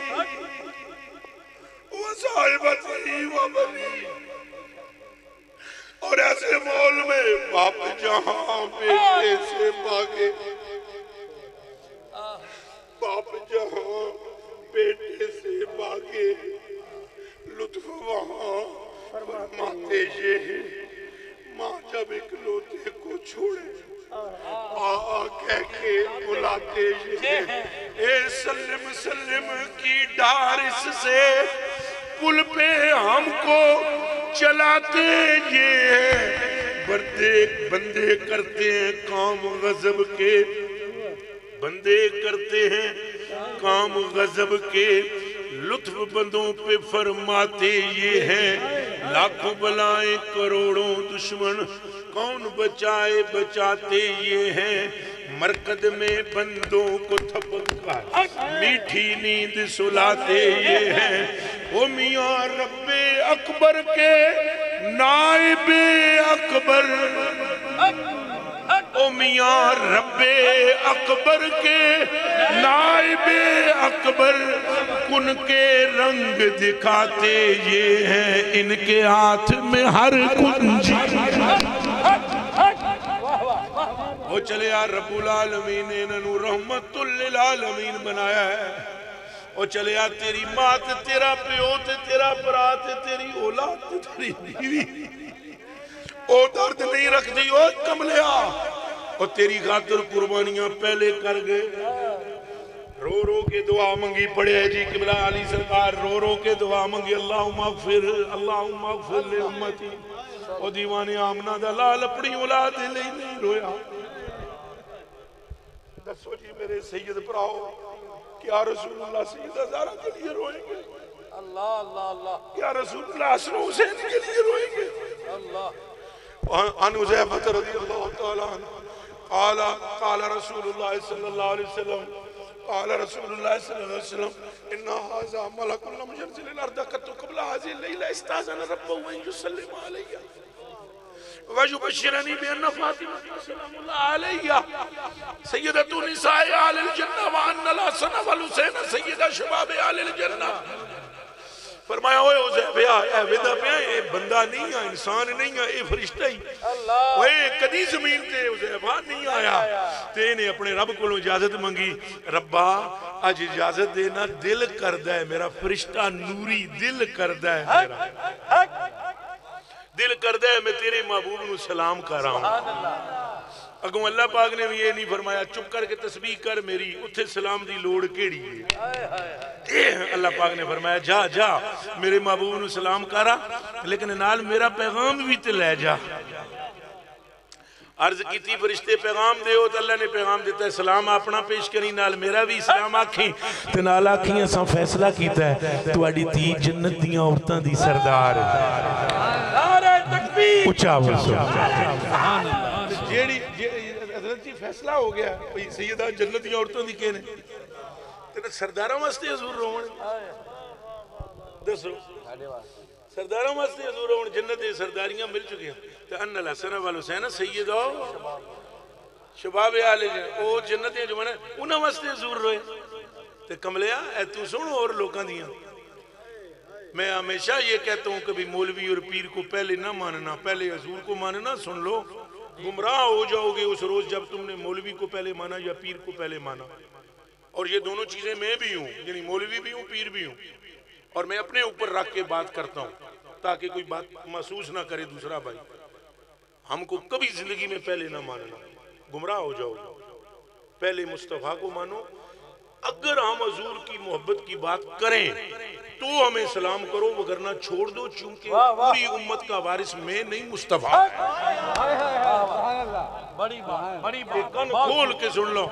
و صاحبتہ و بنیہ اور ایسے مول میں باپ جہاں بیٹے سے بھاگے باپ جہاں بیٹے سے بھاگے لطف وہاں فرماتے یہ ماں جب اکلوتے کو چھوڑے آ کہہ کے بلاتے یہ اے سلم سلم کی ڈارس سے پل پہ ہم کو چلاتے یہ بندے کرتے ہیں کام غضب کے بندے کرتے ہیں کام غضب کے لطف بندوں پہ فرماتے یہ ہیں لاکھوں بلائیں کروڑوں دشمن کون بچائے بچاتے یہ ہیں مرکد میں بندوں کو تھپکا میٹھی نیند سلاتے یہ ہیں وہ میاں رب اکبر کے نائب اکبر او میاں رب اکبر کے نائب اکبر ان کے رنگ دکھاتے یہ ہیں ان کے ہاتھ میں ہر کنجی وہ چلے یا رب العالمین نے انہوں رحمت للعالمین بنایا ہے وہ چلے یا تیری ماں تیرا پیو تیرا برا تیری اولاد تیری بیوی او درد نہیں رکھ دی او کملیا اور تیری خاطر قربانیاں پہلے کر گئے رو رو کے دعا منگی پڑے ہے جی قبلہ علی سرکار رو رو کے دعا منگی اللہم اغفر لے امتی اور دیوان آمنہ دلال اپنی اولاد لے نہیں رویا دسو جی میرے سید براؤ کیا رسول اللہ سیدہ زارہ کے لیے روئیں گے کیا رسول اللہ حسن حسین کے لیے روئیں گے عن حذیفہ رضی اللہ تعالیٰ عنہ قال رسول اللہ صلی اللہ علیہ وسلم قال رسول اللہ صلی اللہ علیہ وسلم اِنَّا هَذَا مَلَكُ لَمْ يَنْزِلِ الْأَرْضَ قَطُّ قَبْلَ هَذِهِ اللَّيْلَةِ اسْتَأْذَنَ رَبَّهُ أَنْ يُسَلِّمَ عَلَيَّ وَيُبَشِّرَنِي بِأَنَّ فَاطِمَةَ سَلَامُ اللَّهِ عَلَيْهَا سَيِّدَةُ نِسَاءِ أَهْلِ الْجَنَّةِ وَأَنَّ الْحَسَنَ وَالْحُسَيْنَ سَيِّدَ شَبَابِ أَهْلِ الْجَنَّةِ فرمایا ہوئے حذیفہ اے ودا پہ اے بندہ نہیں ہے انسان نہیں ہے اے فرشتہ ہی اوئے کدی زمین تے حذیفہ نہیں آیا تے انہیں اپنے رب کولوں اجازت منگی ربا اج اجازت دینا دل کردا ہے میرا فرشتہ نوری دل کردا ہے میرا دل کردا ہے میں تیرے محبوب نو سلام کر رہا ہوں اگوں اللہ پاک نے بھی یہ نہیں فرمایا چپ کر کے تسبیح کر میری اوتھے سلام دی لوڑ کیڑی ہے اللہ پاک نے فرمایا جا جا میرے محبوب نے سلام کرا لیکن نال میرا پیغام بھی تے لے جا अर्ज की फरिश्ते पैगाम दे अल्लाह ने पैगाम दिता सलाम अपना पेश करी नाल मेरा भी सलाम आखी ते नाल आखी असां फैसला कीता है तुहाडी धी जन्नत दी औरतां दी सरदार नारे तकबीर उच्चा बोल सुभान अल्लाह जेड़ी हजरत जी फैसला हो गया भाई सैयदा जन्नत दी औरतां दी कहने ते सरदारां वास्ते हजूर रोण दसो साडे वास्ते सरदारों वास्ते हजूर हुण जन्नत दी सरदारियां मिल चुकियां ते अन्नल हसन वल हुसैन सैयदो शबाब आले ओ जन्नत दे जवान उन्हां वास्ते हजूर रोए ते कमलिया ए तू सुन और लोकां दियां मैं हमेशा ये कहता हूं कभी मौलवी और पीर को पहले ना मानना, पहले हजूर को मानना। सुन लो, गुमराह हो जाओगे उस रोज जब तुमने मौलवी को पहले माना या पीर को पहले माना। और ये दोनों चीजें मैं भी हूँ, यानी मौलवी भी हूँ पीर भी हूँ, और मैं अपने ऊपर रख के बात करता हूँ ताकि कोई बात महसूस ना करे दूसरा भाई। हमको कभी जिंदगी में पहले ना मानना, गुमराह हो जाओगे। पहले मुस्तफ़ा को मानो। अगर हम हजूर की मोहब्बत की बात करें तो हमें सलाम करो, वगरना छोड़ दो, चूंकि पूरी उम्मत का वारिस मैं नहीं मुस्तफ़ा। खोल के सुन लो,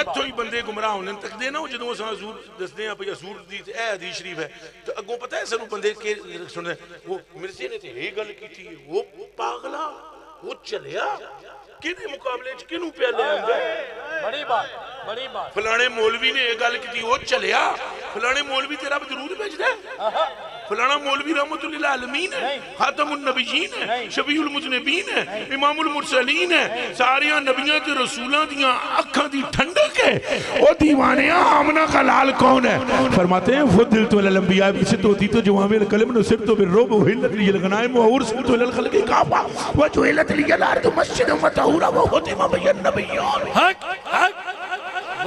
इतों ही बंदे गुमराह होने तक देना हो। जो हजूर दसते हैं भाई हजूर दी ए हदीस शरीफ है तो अगों पता है सू बंदे के सुनते वो मिर्जे ने तो यही गल की, वो पागला, वो चलिया किने मुकाबले च किनू पे ले आंदा। बड़ी बात, बड़ी बात। फलाने मौलवी ने ये गल की, वो चलिया। फलाने मौलवी तेरा भी जरूर भेजदा है। फलाना मौलवी रहमतुल्लिल आलमीन है, खातमुन नबीयीन है, शफीउल मुजनबीन है, इमामुल मुरसलीन है, सारिया नबियां ते रसूलां दियां अखां दी ठंडक है। ओ दीवानिया आमना का लाल कौन है? फरमाते हैं फुद्दिल तो अल अंबिया बिसित होती तो जवामिल कलम नसब तो बिरब हिलत लिल गनाइम व उरसत तो अल खलक काबा व जुहिलत लिल अर्द मस्जिद व तहुरा व खतिमा बिन नबियान हक हक।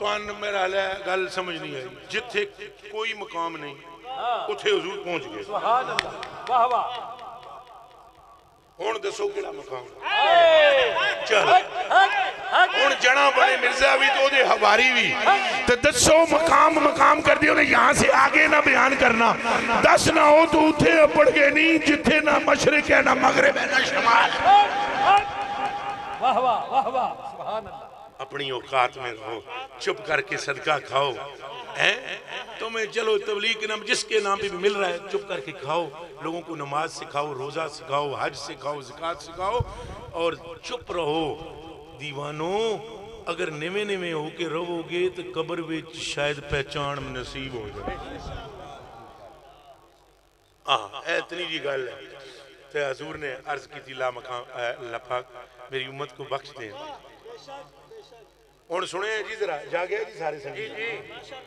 तुहान मेरा ले गल समझ नहीं आई। जिथे कोई मकाम नहीं उठे हजूर पहुंच गए। सुभान अल्लाह, वाह वाह। दसो कि मकाम चल जना बने मिर्जा भी तो हवारी भी तो दसो मकाम, मकाम कर दिया उन्हें यहाँ से आगे ना बयान करना। दस ना हो तो उठे पड़ गए नहीं, जिथे ना मशरक है ना मगरब है ना शमाल। वाह वाह वाह वाह, सुभान अल्लाह। अपनी औकात में रहो, चुप करके सदका खाओ। तुम्हें चलो तबलीग के नाम जिसके नाम पे भी मिल रहा है चुप करके खाओ, लोगों को नमाज सिखाओ, रोजा सिखाओ, हज सिखाओ, ज़कात सिखाओ और चुप रहो। दीवानों, अगर निवे निवे होके रहोगे तो कब्र विच शायद पहचान नसीब हो जाए। हाँ, इतनी जी गल है। तो हजूर ने अर्ज की थी ला मकाम लफाक मेरी उम्मत को बख्श दे। और सुने जी जरा जागे जी सारे संगी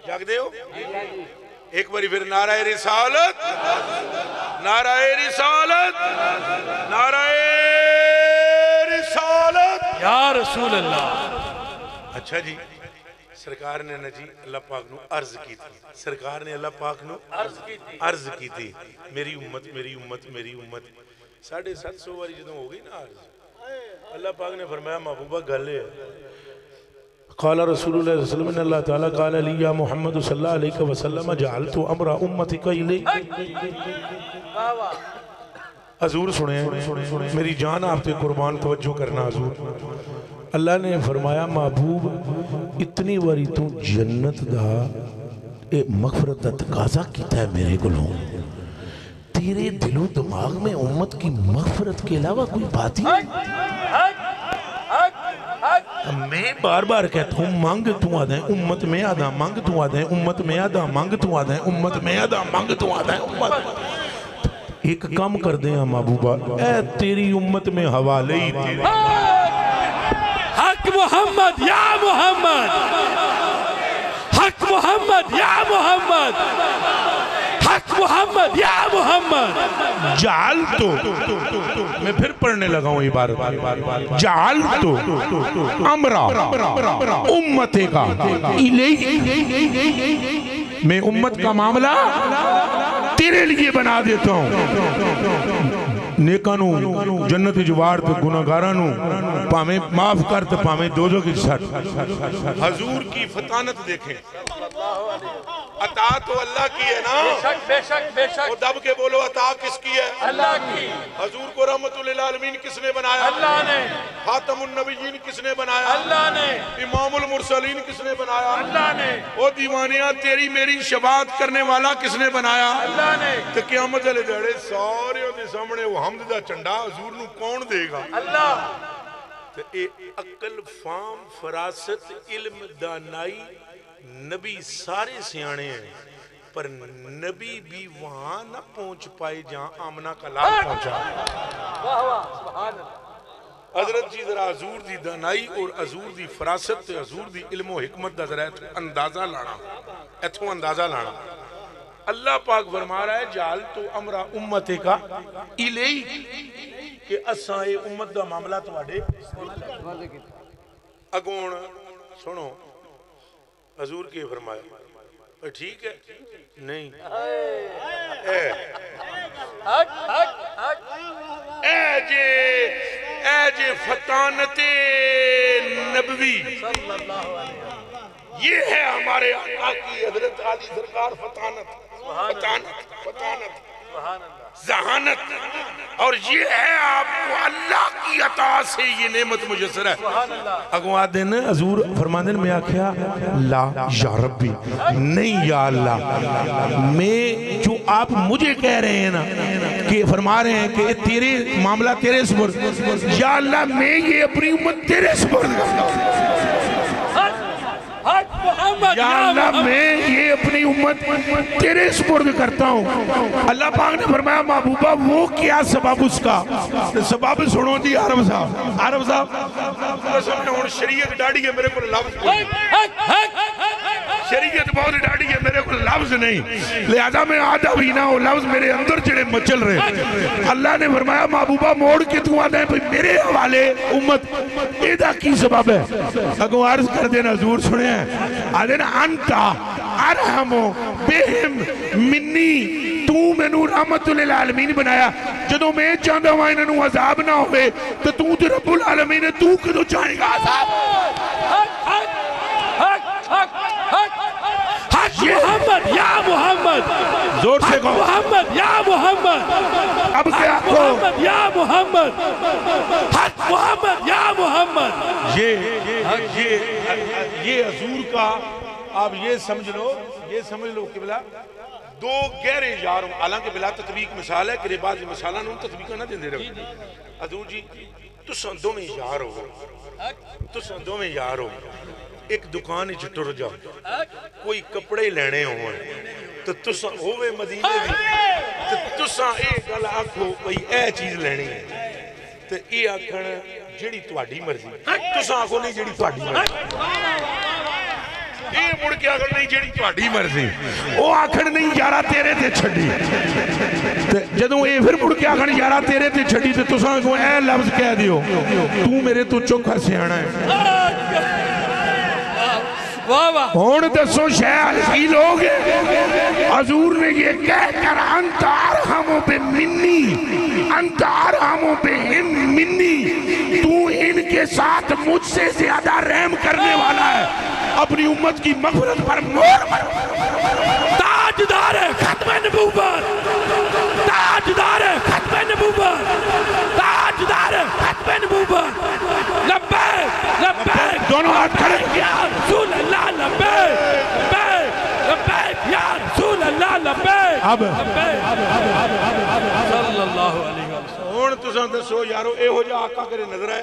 जागदे हो एक बारी फिर नाराए रिसालत, नाराए रिसालत, नाराए रिसालत, या रसूल अल्लाह। अच्छा जी, सरकार ने ना जी अल्लाह पाक नू अर्ज की थी, सरकार ने अल्लाह पाक नू अर्ज की थी मेरी उम्मत, मेरी उम्मत, मेरी उम्मत। 750 बारी जो हो गई ना अर्ज, अल्लाह पाक ने फरमाया महबूबा गल قال رسول الله صلى الله عليه وسلم الله تعالى قال لي يا محمد صلى الله عليه وسلم جعلت امر امتك الي। हजूर सुने मेरी जान, आप पे कुर्बान तवज्जो करना। हजूर अल्लाह ने फरमाया महबूब इतनी बारी तू जन्नत दा ए मगफरत दा तकाजा कीता है मेरे कोलों, तेरे दिलो दिमाग में उम्मत की मगफरत के अलावा कोई बात ही मैं बार बार कहता हूँ मांग तू आदा है उम्मत में आदा, मांग तू आदा है उम्मत में आदा, मांग तू आदा है उम्मत में आदा, मांग तू आदा है उम्मत। एक काम कर दे महबूबा, ए तेरी उम्मत में हवाले ही तेरे हक मोहम्मद या मोहम्मद, हक मोहम्मद या मोहम्मद, हक محمد یا محمد جعلتو میں پھر پڑھنے لگا ہوں عبارت جعلتو امرا امتے کا میں امت کا معاملہ تیرے لیے بنا دیتا ہوں نیکانوں جنت جوار پہ گناہگارانوں پامیں معاف کرتے پامیں دوزو کی ساتھ حضور کی فطانت دیکھیں عطا تو اللہ کی ہے نا بے شک بے شک وہ دب کے بولو عطا کس کی ہے اللہ کی حضور کو رحمت للعالمین کس نے بنایا اللہ نے خاتم النبیین کس نے بنایا اللہ نے امام المرسلین کس نے بنایا اللہ نے وہ دیوانیاں تیری میری شفاعت کرنے والا کس نے بنایا اللہ نے تو قیامت علیہ دڑے سارے ہوتے سامنے حمد دا چنڈا حضور نو کون دے گا اللہ اے عقل فام فراست علم دانائی نبی سارے سیانے ہیں پر نبی بھی وہاں نہ پہنچ پائے جہاں آمنہ کا لال پہنچا حضرت جی ذرا حضور دی دانائی اور حضور دی فراست حضور دی علم و حکمت دا ذرا اندازہ لانا ایتھوں اندازہ لانا اللہ پاک فرما رہا ہے جعل تو امرہ امتے کا الی کہ اسائے امت دا معاملہ تو آڈے اگون سنو حضور کی فرمایا پر ٹھیک ہے نہیں اے جے فطانت نبوی یہ ہے ہمارے آقا کی حضرت علی سرکار فطانت ذہانت اور یہ ہے آپ کو اللہ کی عطا سے یہ نعمت مجسر ہے اگوان دن حضور فرمان دن میں آکھیا لا یا ربی نہیں یا اللہ میں جو آپ مجھے کہہ رہے ہیں نا کہ فرما رہے ہیں کہ تیرے معاملہ تیرے سپرد یا اللہ میں یہ اپنی امت تیرے سپرد یا اللہ میں یہ اپنی امت تیرے سپرد کرتا ہوں اللہ پاک نے فرمایا محبوبہ وہ کیا سبب اس کا سبب سنو جی عرب صاحب عرب صاحب قسم نے ہون شریعت ڈاڑی ہے میرے کو لفظ شریعت بہت ڈاڑی ہے میرے کو لفظ نہیں لہذا میں آدھا بھی نہ ہو لفظ میرے اندر چڑے مچل رہے اللہ نے فرمایا محبوبہ موڑ کے تو آدھا ہے میرے حوالے امت ایدہ کی سبب ہے اگو عرض کر دینا حضور سنے ہیں آدھے نا انتا ارحمو بہم منی تو میں نور رحمت للعالمین بنایا جدو میں چاندہ ہوا انہوں عذاب نہ ہوئے تو تو تو رب العالمین ہے تو کدو چاہے گا عذاب حق محمد یا محمد زور سے کہو محمد یا محمد اب سے آپ کو محمد یا محمد حق محمد یا محمد یہ حضور کا آپ یہ سمجھ لو قبلہ دو گہرے یاروں حالانکہ بلا تطبیق مثال ہے کہ رباز مثالہ نوں تطبیقہ نہ دیں دے رہے حضور جی تس اندوں میں یار ہو تس اندوں میں یار ہو ایک دکان اچھ ٹر جاؤ کوئی کپڑے لینے ہوں تو تساں ہوئے مدینے دی تساں ایک علاق ہو بھئی اے چیز لینی ہے تو اے آکھن جڑی تواڈی مرضی تساں آکھو نہیں جڑی تواڈی مرضی یہ مڑ کے آخر نہیں جیڑی تواڈی مرضی وہ آخر نہیں یارہ تیرے تے چھڑی جدوں یہ پھر مڑ کے آخر یارہ تیرے تے چھڑی تے تو ساں کو اے لفظ کہہ دیو تو میرے تو چکھا سیانا ہے ہون دسو شہر کی لوگ حضور نے یہ کہہ کر انت ارحمو بے منی انت ارحمو بے منی تو ان کے ساتھ مجھ سے زیادہ رحم کرنے والا ہے اپنی امت کی مغفرت پر مور تاجدار ختم نبوت تاجدار ختم نبوت تاجدار ختم نبوت لبیک لبیک دونوں ہاتھ کھڑے یا رسول اللہ لبیک لبیک لبیک یا رسول اللہ لبیک اب صلی اللہ علیہ وسلم ہون تساں دسو یارو اے ہو جا آقا کرے نظر ہے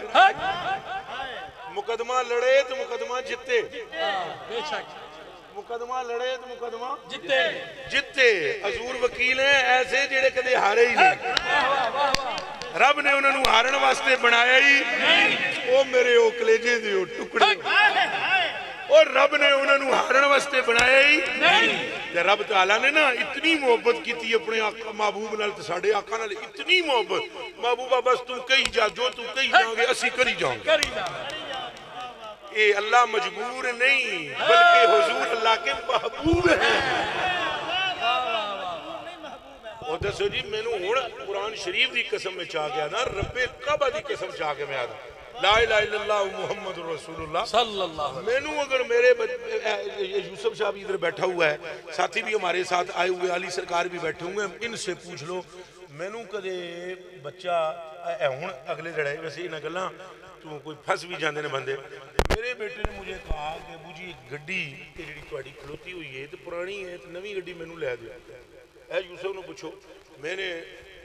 مقدمہ لڑے تو مقدمہ جتے مقدمہ لڑے تو مقدمہ جتے حضور وکیل ہیں ایسے جڑے کدے ہارے ہی نہیں رب نے انہوں نے ہارن واسطے بنایا ہی او میرے او کلیجے دیو ٹکڑے اور رب نے انہوں نے ہارن واسطے بنایا ہی نہیں تے رب تعالیٰ نے نا اتنی محبت کی تھی اپنے محبوب نال تساڑے آقا نال اتنی محبت محبوبہ بس تم کہی جا جو تم کہی جاؤں گے اسی کری جاؤں گے اے اللہ مجبور نہیں بلکہ حضور اللہ کے محبوب ہیں اور دسو جی میں نے ہون قرآن شریف دی قسم میں چاہ گیا نا رب کعبہ دی قسم چاہ گیا میں آدھا لا الہ الا اللہ محمد الرسول اللہ صلی اللہ علیہ وسلم میں نے اگر میرے یوسف شاہ بھی ادھر بیٹھا ہوا ہے ساتھی بھی ہمارے ساتھ آئے ہوئے علی سرکار بھی بیٹھے ہوئے ہیں ان سے پوچھ لو میں نے کدے بچہ ہون اگلے جڑے ویسے انہا گلنا تو کوئی پھنس بھی جاندے نے بندے میرے بیٹے نے مجھے کہا کہ ابو جی ایک گڈی تیری تواڈی کھلوتی ہوئی ہے تو پرانی ہے تو نویں گڈی میں نے لے دیا اے یوسف نے پوچھو میں نے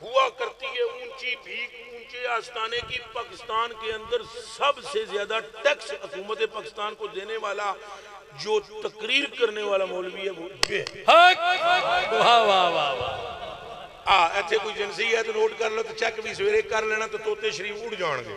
ہوا کرتی ہے اونچی بھیک اونچے آستانے کی پاکستان کے اندر سب سے زیادہ ٹیکس حکومت پاکستان کو دینے والا جو تقریر کرنے والا مولوی ہے وہ یہ ہے ایتھے کوئی جنسی ہے تو نوٹ کر لو تو چیک بھی سویرے کر لینا تو توتے شریف اڑ جان گے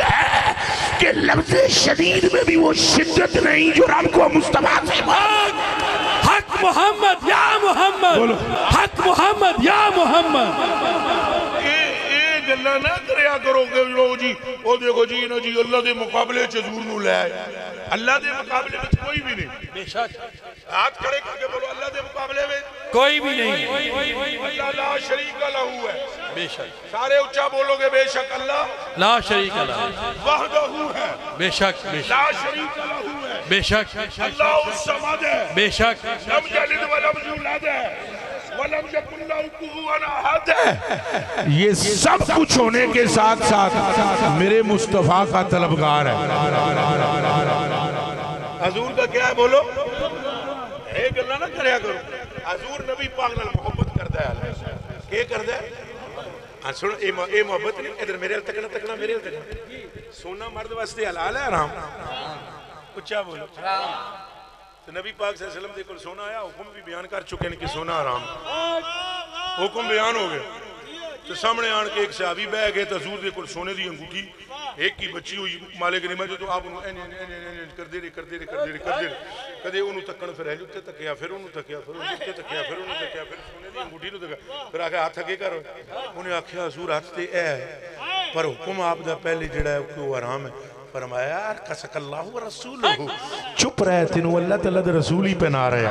ہے کہ لفظ شدید میں بھی وہ شدت نہیں جو رب کو مصطفیٰ سے حق محمد یا محمد حق محمد یا محمد اے گلہ نہ کریا کرو گے لوگ جی او دیکھو جی نا جی اللہ دے مقابلے چھ زور نو لے آئے اللہ دے مقابلے میں کوئی بھی نہیں بے شک ہاتھ کھڑے کر کے بولو اللہ دے مقابلے میں کوئی بھی نہیں اللہ لا شریک لہو ہے بے شک سارے اچھا بولو گے بے شک اللہ لا شریک لہو وحدہ ہے بے شک لا شریک لہو ہے بے شک اللہ الصمد ہے بے شک لم یلد ولم یولد ہے وَلَمْ يَكُنْ لَهُ كُفُوًا أَحَدٌ یہ سب کچھ ہونے کے ساتھ ساتھ میرے مصطفیٰ کا طلبگار ہے حضور کا کیا ہے بولو ایک اللہ نہ کریا کرو حضور نبی پاک نال محبت کرتا ہے کیا کرتا ہے سنو اے محبت نہیں ادھر میرے حل تکنا تکنا میرے حل تکنا سونا مرد واسطے حلال ہے حرام اچھا بولو تو نبی پاک صلی اللہ علیہ وسلم دیکھو سونا آیا حکم بھی بیان کر چکے ہیں کہ سونا حرام حکم بیان ہو گئے تو سامنے آن کے ایک صحابی بے گئے تو حضور دیکھو سونے دی انگوٹھی ایک کی بچی ہوئی مالک نعمت جو تو آپ انہوں کر دے انہوں تکن پھر اہل اٹھے تکیا پھر انہوں تکیا پھر انہوں تکیا پھر انہوں تکیا پھر سونے دی انگوٹھی نو تکیا پھر آگے ہاتھ تکے کرو انہیں آکھیا حضور ہاتھ تے اے پر حکم آپ دا پہلے جڑا ہے فرمایا قسق اللہ و رسولہ چپ رہے تنو اللہ تعالیٰ دے رسول ہی پہنا رہے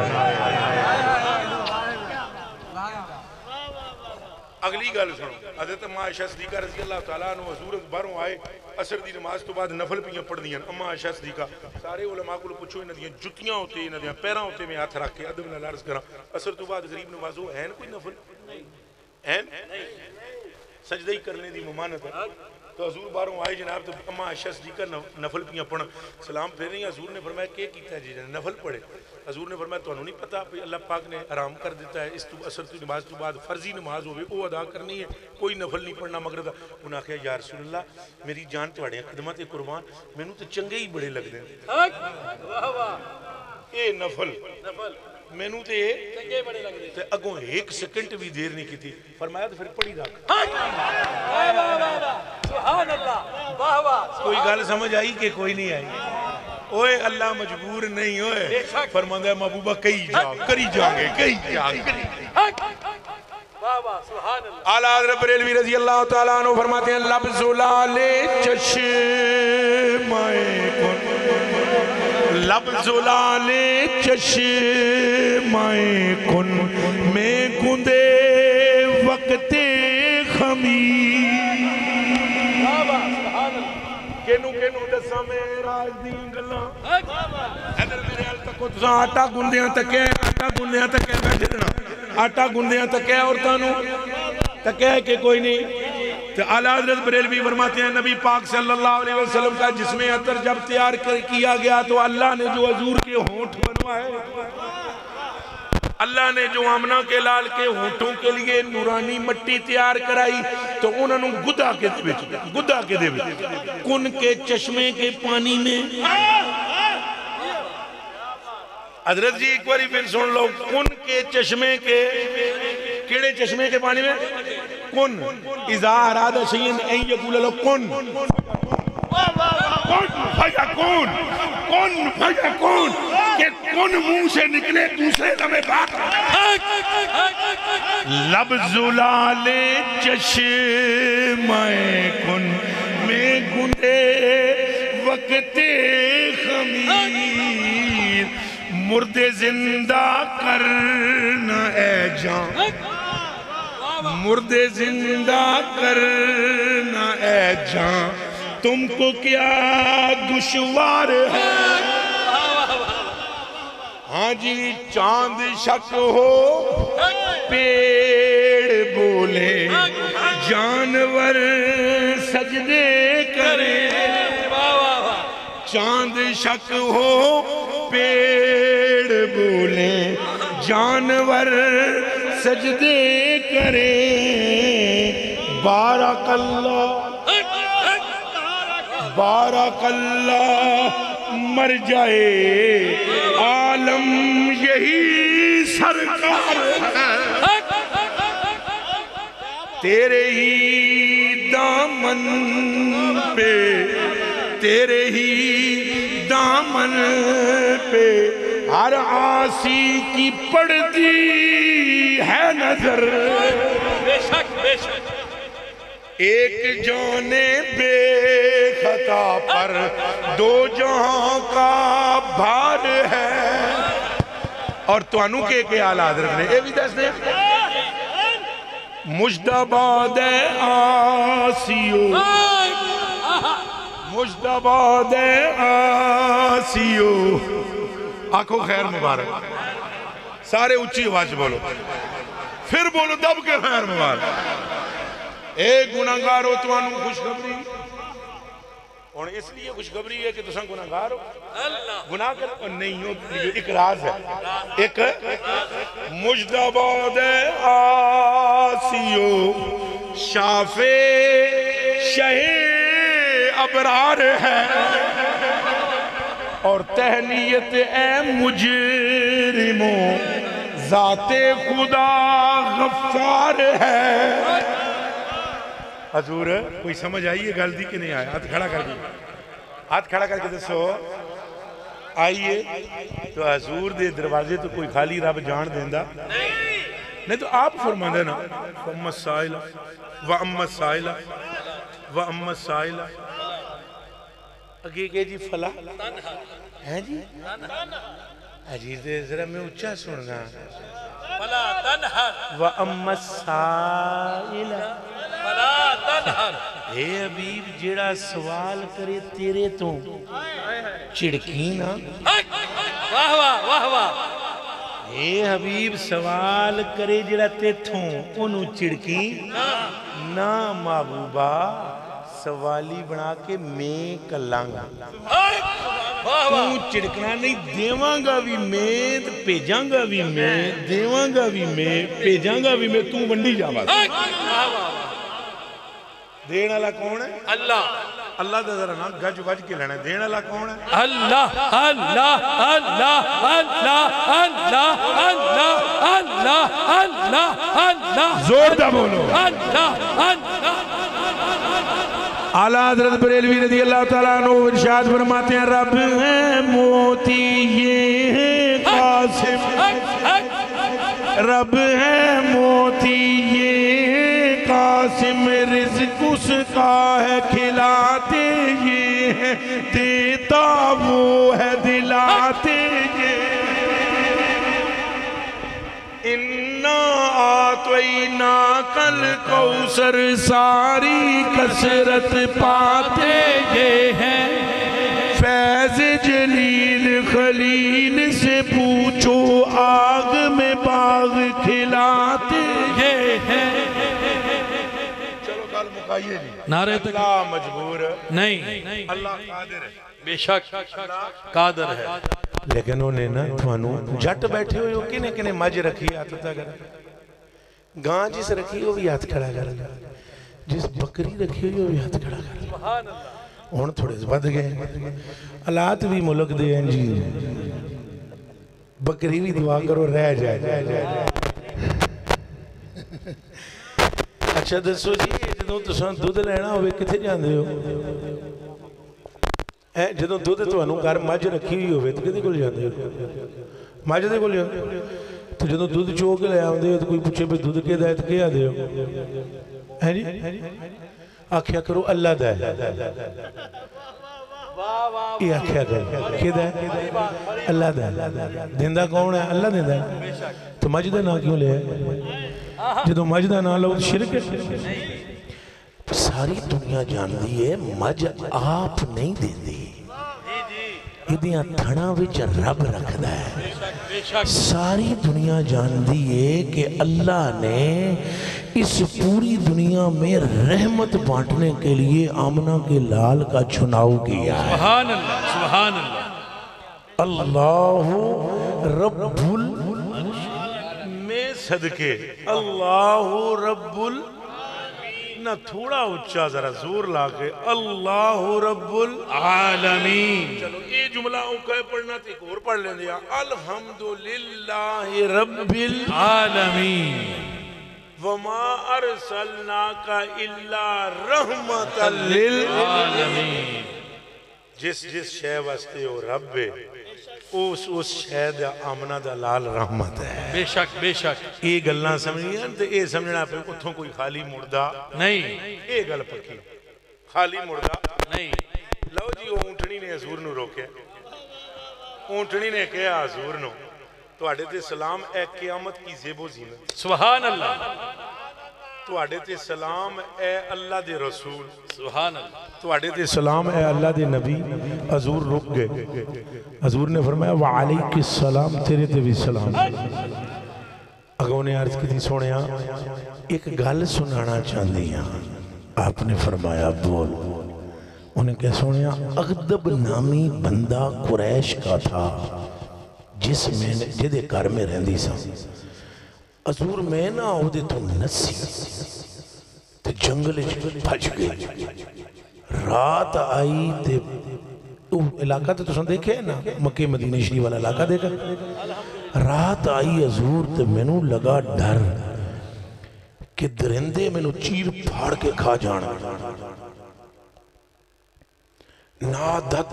اگلی گل سنو حضرت اماں عائشہ صدیقہ رضی اللہ تعالیٰ عنہ حضور اکبروں آئے عصر دی نماز تو بعد نفل پیاں پڑھ دیاں اماں عائشہ صدیقہ سارے علماء کو پوچھو انہاں دیاں جتیاں ہوتے انہاں دیاں پیراں ہوتے میں ہاتھ رکھ کے ادب نال عرض کراں عصر تو بعد غریب نماز ہو ہیں کوئی نفل ہیں سجدہ ہی کرنے دی ممانت ہے تو حضور باروں آئے جناب تو اماں عائشہ صدیقہ نفل پیاں پڑھا سلام پھر نہیں حضور نے فرمایا کیا کیتا ہے جی جنہاں نفل پڑھے حضور نے فرمایا تو انہوں نہیں پتا اللہ پاک نے حرام کر دیتا ہے اس تو اثر تو نماز تو بعد فرضی نماز ہوئے وہ ادا کرنی ہے کوئی نفل نہیں پڑھنا مگر انہاں کہا یا رسول اللہ میری جان تو اڑے خدمت قربان میں نے تو چنگے ہی بڑے لگ دیں اے نفل میں نے تو اگوں ایک سیکنٹ بھی دیر نہیں کی تھی فرمایا تو پھر پڑھی رکھ سبحان اللہ واہ واہ کوئی گل سمجھ آئی کہ کوئی نہیں آئی اوے اللہ مجبور نہیں ہوئے فرماندہ ہے محبوبہ کئی جاؤ کری جاؤں گے کئی جاؤں گے اعلیٰ حضرت بریلوی رضی اللہ تعالیٰ عنہ فرماتے ہیں لب زلال چشمائے کن لب زلال چشمائے کن میں گندے وقت خمیر केनु केनु दसा मैं राजदीन गल्ला इधर मेरे हाल तक तुसा आटा गुंदियां तक है बैठे ना आटा गुंदियां तक है औरतां नु तक है कि कोई नहीं। तो आला हज़रत बरेलवी फरमाते हैं नबी पाक सल्लल्लाहु अलैहि वसल्लम का जिस्मे अतर जब तैयार किया गया तो अल्लाह ने जो हजूर के होंठ बनवाए, अल्लाह ने जो आमना के लाल के होंठों के लिए नूरानी मट्टी तैयार कराई तो उन्होंने गुदा के दे कुन के चश्मे के पानी में हजरत जी एक बार फिर सुन लो, कुन के चश्मे के केड़े चश्मे के पानी में कुन इज़ार आदा सैयद ऐ यकूल लो कुन कुन कुन कुन के कुन मुंह से निकले दूसरे लबे बात लब जुलाले चश्मे कुन में गुंदे वक्ते खमीर मुर्दे जिंदा करना ए जान मुर्दे जिंदा करना ए जान तुमको क्या दुश्वार है। हाँ जी चांद शक हो पेड़ बोले जानवर सजदे करे चांद शक हो पेड़ बोले जानवर सजदे करे बारकल्लाह मर जाए आलम यही सरकार तेरे ही दामन पे तेरे ही दामन पे हर आसी की पड़ती है नजर बेशक बेशक एक जाने बेखता पर दो जहां का भार है। और तुहानू के आला हज़रत ने ये भी दस दे मुश्ताबाद आसियो मुश्ताबाद आसियो आंखों खैर मुबारक सारे ऊंची आवाज बोलो फिर बोलो दब के खैर मुबारक। ए गुनागार हो तुहानू खुशखबरी और इसलिए खुशखबरी है कि तुसा गुनागार हो गुनाह कर नहीं हो इकरार है एक मुजदाबाद आसियो शाफे शहे अबरार है और तहनियत ए मुजरिमो जाते खुदा गफ्फार है। हजूर कोई समझ आई है गलती कि नहीं आया हाथ खड़ा करके दसो आइए तो हजूर दे दरवाजे तो कोई खाली रब जान देंदा नहीं तो आप फरमांदे ना व अम्मा साइला अगे के जी फला है जी अजीज जरा मैं ऊंचा सुनना फला तन्हा व अम्मा साइला हे हबीब जेड़ा सवाल करे तेरे तो चिड़की ना वाह वाह वाह वाह हे हबीब सवाल करे जेड़ा तेथों ओनू चिड़की ना महबूबा सवाली बना के मैं कलांगा तू चिड़कना नहीं देवांगा भी मैं भेजांगा भी मैं देवांगा भी मैं भेजांगा भी मैं तू वंडी जावा देने वाला कौन है अल्लाह अल्लाह दा जरा ना गज वज के लेना देने वाला कौन है अल्लाह अल्लाह अल्लाह अल्लाह अल्लाह अल्लाह अल्लाह अल्लाह अल्लाह जोरदार बोलो अल्लाह अल्लाह। आला हज़रत बरेलवी रज़ी अल्लाह तआला अन्हु इरशाद फरमाते हैं रब है मोती ये है कासिम रब है मोती ये कासिम रिज़्क़ उसका है खिलाते ये है देता वो है दिलाते ये इन्ना आतो अवैना कल कौसर सारी कसरत पाते ये हैं। फैज जलील खलील से पूछो आग में बाग खिलाते ये हैं। चलो कल मुकाइए नारे तक मजबूर नहीं, अल्लाह कादिर है, बेशक कादर है। लेकिन उन्हें ना थानू जट बैठे हो किने किने मज रखी हाथ उठा कर गां जिस रखी हो भी हाथ खड़ा कर, जिस बकरी रखी हो भी हाथ खड़ा कर। सुभान अल्लाह। हुन थोड़े वध गए हालात भी मुल्क दे हैं जी। बकरी भी दुआ करो रह जाए। अच्छा दसो जी जदों तुसां दूध लेना होवे किथे जांदे हो? है जो दुध तुहानू घर मज रखी हुई होवे तो कोल जांदे हो? मज दे कोल जांदे हो। तो जो दुध चो के ले आंदे हो तो कोई पूछे भी दुध के दायत के आंदे हो? है जी आख्या करो अल्लाह दा है। ये आख्या करो के दा है अल्लाह दा। दिंदा कौन है? अल्लाह दिंदा है। तो मज दा ना क्यों ले आए? जो मज दा ना लो शिरक है। सारी दुनिया जानती है मज आप नहीं देती, थणा विच रब रखता है। सारी दुनिया जानती है कि अल्लाह ने इस पूरी दुनिया में रहमत बांटने के लिए आमना के लाल का चुनाव किया है। सुभान अल्लाह, सुभान अल्लाह। अल्लाह रब्बुल में सदके अल्लाह रब्बुल ना थोड़ा उच्चा जरा जोर ला के अल्लाह रब्बुल आलमीन। चलो ये जुमला औखा पढ़ना ते और पढ़ लेंदे आ अल्हम्दुलिल्लाहि रब्बिल आलमीन वमा अरसलनाका इल्ला रहमतल लिल आलमीन। जिस जिस शय वास्ते ओ रब है उस शहद आमना दा लाल रहमत है। बेशक बेशक ये गल्लां समझियां ते ये समझना पे उथों कोई खाली मुर्दा नहीं। ये गल पक्की खाली मुर्दा नहीं। लो जी ऊंटनी ने हजूर नू रोके, ऊंटनी ने कहा हजूर नू तुहाडे ते सलाम ए क़यामत की ज़ेबो ज़ीनत। सुभान अल्लाह। तुहाडे ते सलाम ए अल्लाह दे रसूल। सुभान अल्लाह। तुहाडे ते सलाम ए अल्लाह दे नबी। हजूर रुक गए। हजूर ने फरमाया वालेकुम, तेरे ते भी सलाम। अगों ने अर्ज की सोने एक गल सुनाना चाहती हाँ। आपने फरमाया बोल। उन्हें क्या सुने? अगदब नामी बंदा कुरैश का था जिस मैंने जिदे घर में रहती सा। हजूर मैं ना उहदे तो नस्सी ते जंगल भज गई। रात आई ते इलाका तो तुम देखे ना मक्के मदीने शरीफ वाला इलाका देखा। रात आई हजूर तो मैनू लगा डर कि दरिंदे मैनू चीर फाड़ के खा जाना। ना दत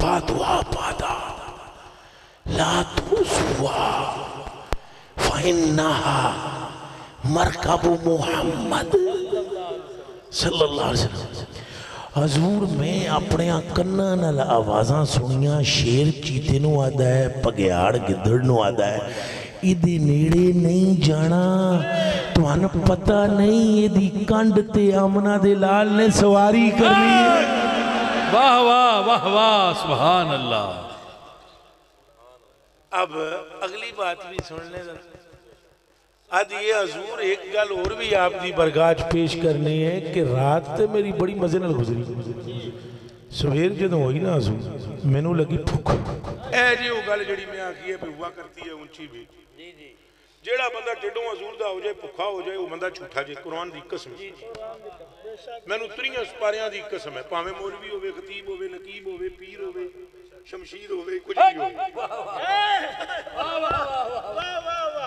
पादुआ पादा ला तुसुआ फइन्नहा मरकब मुहम्मद सल्लल्लाहु अलैहि वसल्लम। हजूर में अपने कन्ना नाल आवाज़ा सुनिया शेर चीते नू आदा है, पगयाड़ गिद्धड़ नू आदा है, इहदे नेड़े नहीं जाना। तुहानू पता नहीं इहदी कंड ते आमना दे लाल ने सवारी करनी है। वाह वाह वाह वाह, सुभान अल्लाह। अब अगली बात भी सुन ले। आज ये हजूर एक गल और भी आपकी बरगाह पेश करनी है कि रात तो मेरी बड़ी मजे न गुजरी, सवेर जो हुई ना हजूर मैनू लगी भुख। ए जी वो गल जी मैं आखी है भी हुआ करती है ऊंची भी। जेड़ा बंदा टिड्डों हजूर दा हो जाए भुखा हो जाए वो बंदा झूठा जे। कुरान दी कसम मैनू त्रियां सुपारियां दी कसम है। भावें मौलवी होवे, खतीब होवे, नकीब होवे, पीर होवे, शमशीर होवे, कुछ भी होवे,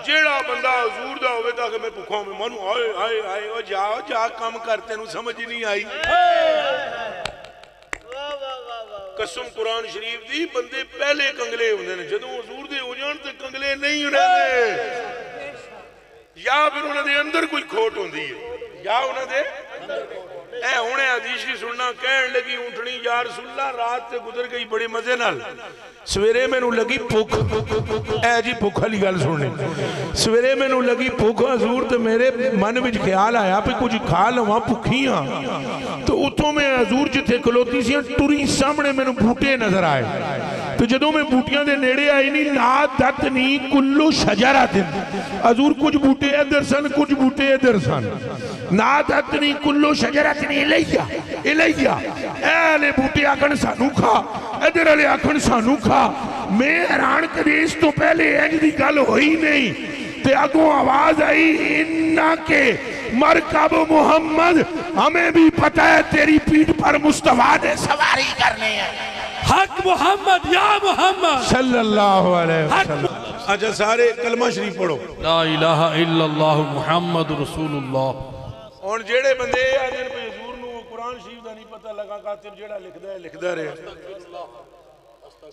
जेड़ा बंदा हजूर दा होवे ताकि मैं भुखा होवे मनू आए आए आए ओ जा जा काम कर तेनू समझ ही नहीं आई। वाह वाह वाह। कसम कुरान शरीफ दी बंदे पहले कंगले हुंदे ने, जदों हजूर दे हो जाण ते कंगले नहीं हुंदे, या फिर उन्हां दे अंदर कोई खोट हुंदी है या उन्हां दे अंदर اے انہیں حدیث کی سننا کہن لگی اٹھنی یا رسول اللہ رات سے گزر گئی بڑے مزے نال سویرے میں نو لگی بھوک اے جی بھوک والی گل سننے سویرے میں نو لگی بھوک حضور تے میرے من وچ خیال آیا کہ کچھ کھا لواں بھوکی ہاں تو اتوں میں حضور جتھے کھلوتی سی ٹری سامنے میں نو بوٹے نظر آئے تو جدوں میں بوٹیاں دے نیڑے آئی نہیں لا دتنی کلو شجرہ دن حضور کچھ بوٹے ادھر سن کچھ بوٹے ادھر سن لا دتنی کلو شجرہ دن الیہ اہلے بوٹے آکھن سانو کھا ادھر والے آکھن سانو کھا میں حیران کریس تو پہلے انج دی گل ہوئی نہیں تے اگوں آواز آئی انہاں کے مرکب محمد ہمیں بھی پتہ ہے تیری پیٹھ پر مصطفیٰ نے سواری کرنے ہیں حق محمد یا محمد صلی اللہ علیہ وسلم آجا سارے کلمہ شریف پڑھو لا الہ الا اللہ محمد رسول اللہ اور جیڑے بندے یا جن پہ حضور نو قرآن شریف دا نہیں پتہ لگا کاتب جیڑا لکھ دا رہے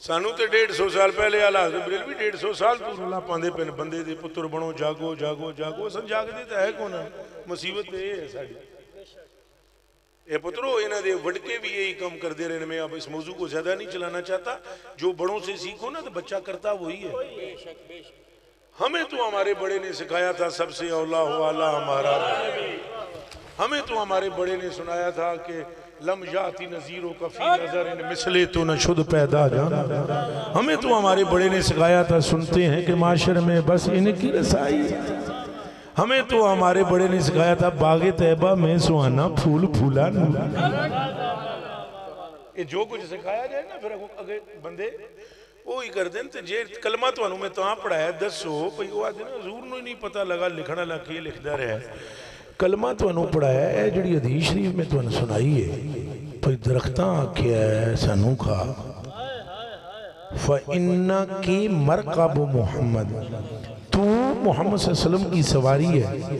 سانو تے 150 سال پہلے اللہ حضرت بریلوی 150 سال تو اللہ پاندے پہنے بندے دے پتر بنو جاگو جاگو جاگو سن جاگ دیتا ہے کون ہے مصیبت دے یہ ہے ساڑی اے پترو انہ دے وڑکے بھی یہی کم کر دے رہنے میں آپ اس موضوع کو زیادہ نہیں چلانا چاہتا جو بڑوں سے سیکھو نا تو بچہ کرتا وہی ہے ہمیں تو ہمارے بڑے نے سکھایا تھا سب سے اولا ہوا اللہ ہمارا ہمیں تو ہمارے بڑے نے سنایا تھا کہ لم جاتی نظیروں کا فی نظر ان مثلے تو نہ شد پیدا جانا ہمیں تو ہمارے بڑے نے سکھایا تھا سنتے ہیں کہ معاشر میں بس ان کی رسائی ہمیں تو ہمارے بڑے نے سکھایا تھا باغ طیبہ میں سہانا پھول پھولا یہ جو کچھ سکھایا جائے نا پھر اگر بندے وہی کر دیں تو یہ کلمہ تو انہوں میں تاں پڑھایا 10 سو پہی ہوا دینا حضور نے نہیں پتا لگا لکھنا لکھے لکھتا رہا ہے کلمہ تو انہوں پڑھایا ہے جڑی حدیث شریف میں تو انہوں سنائی ہے پھر درختہ آنکھیا ہے سنوں کھا فَإِنَّكِ مَرْقَبُ محمد تو محمد صلی اللہ علیہ وسلم کی سواری ہے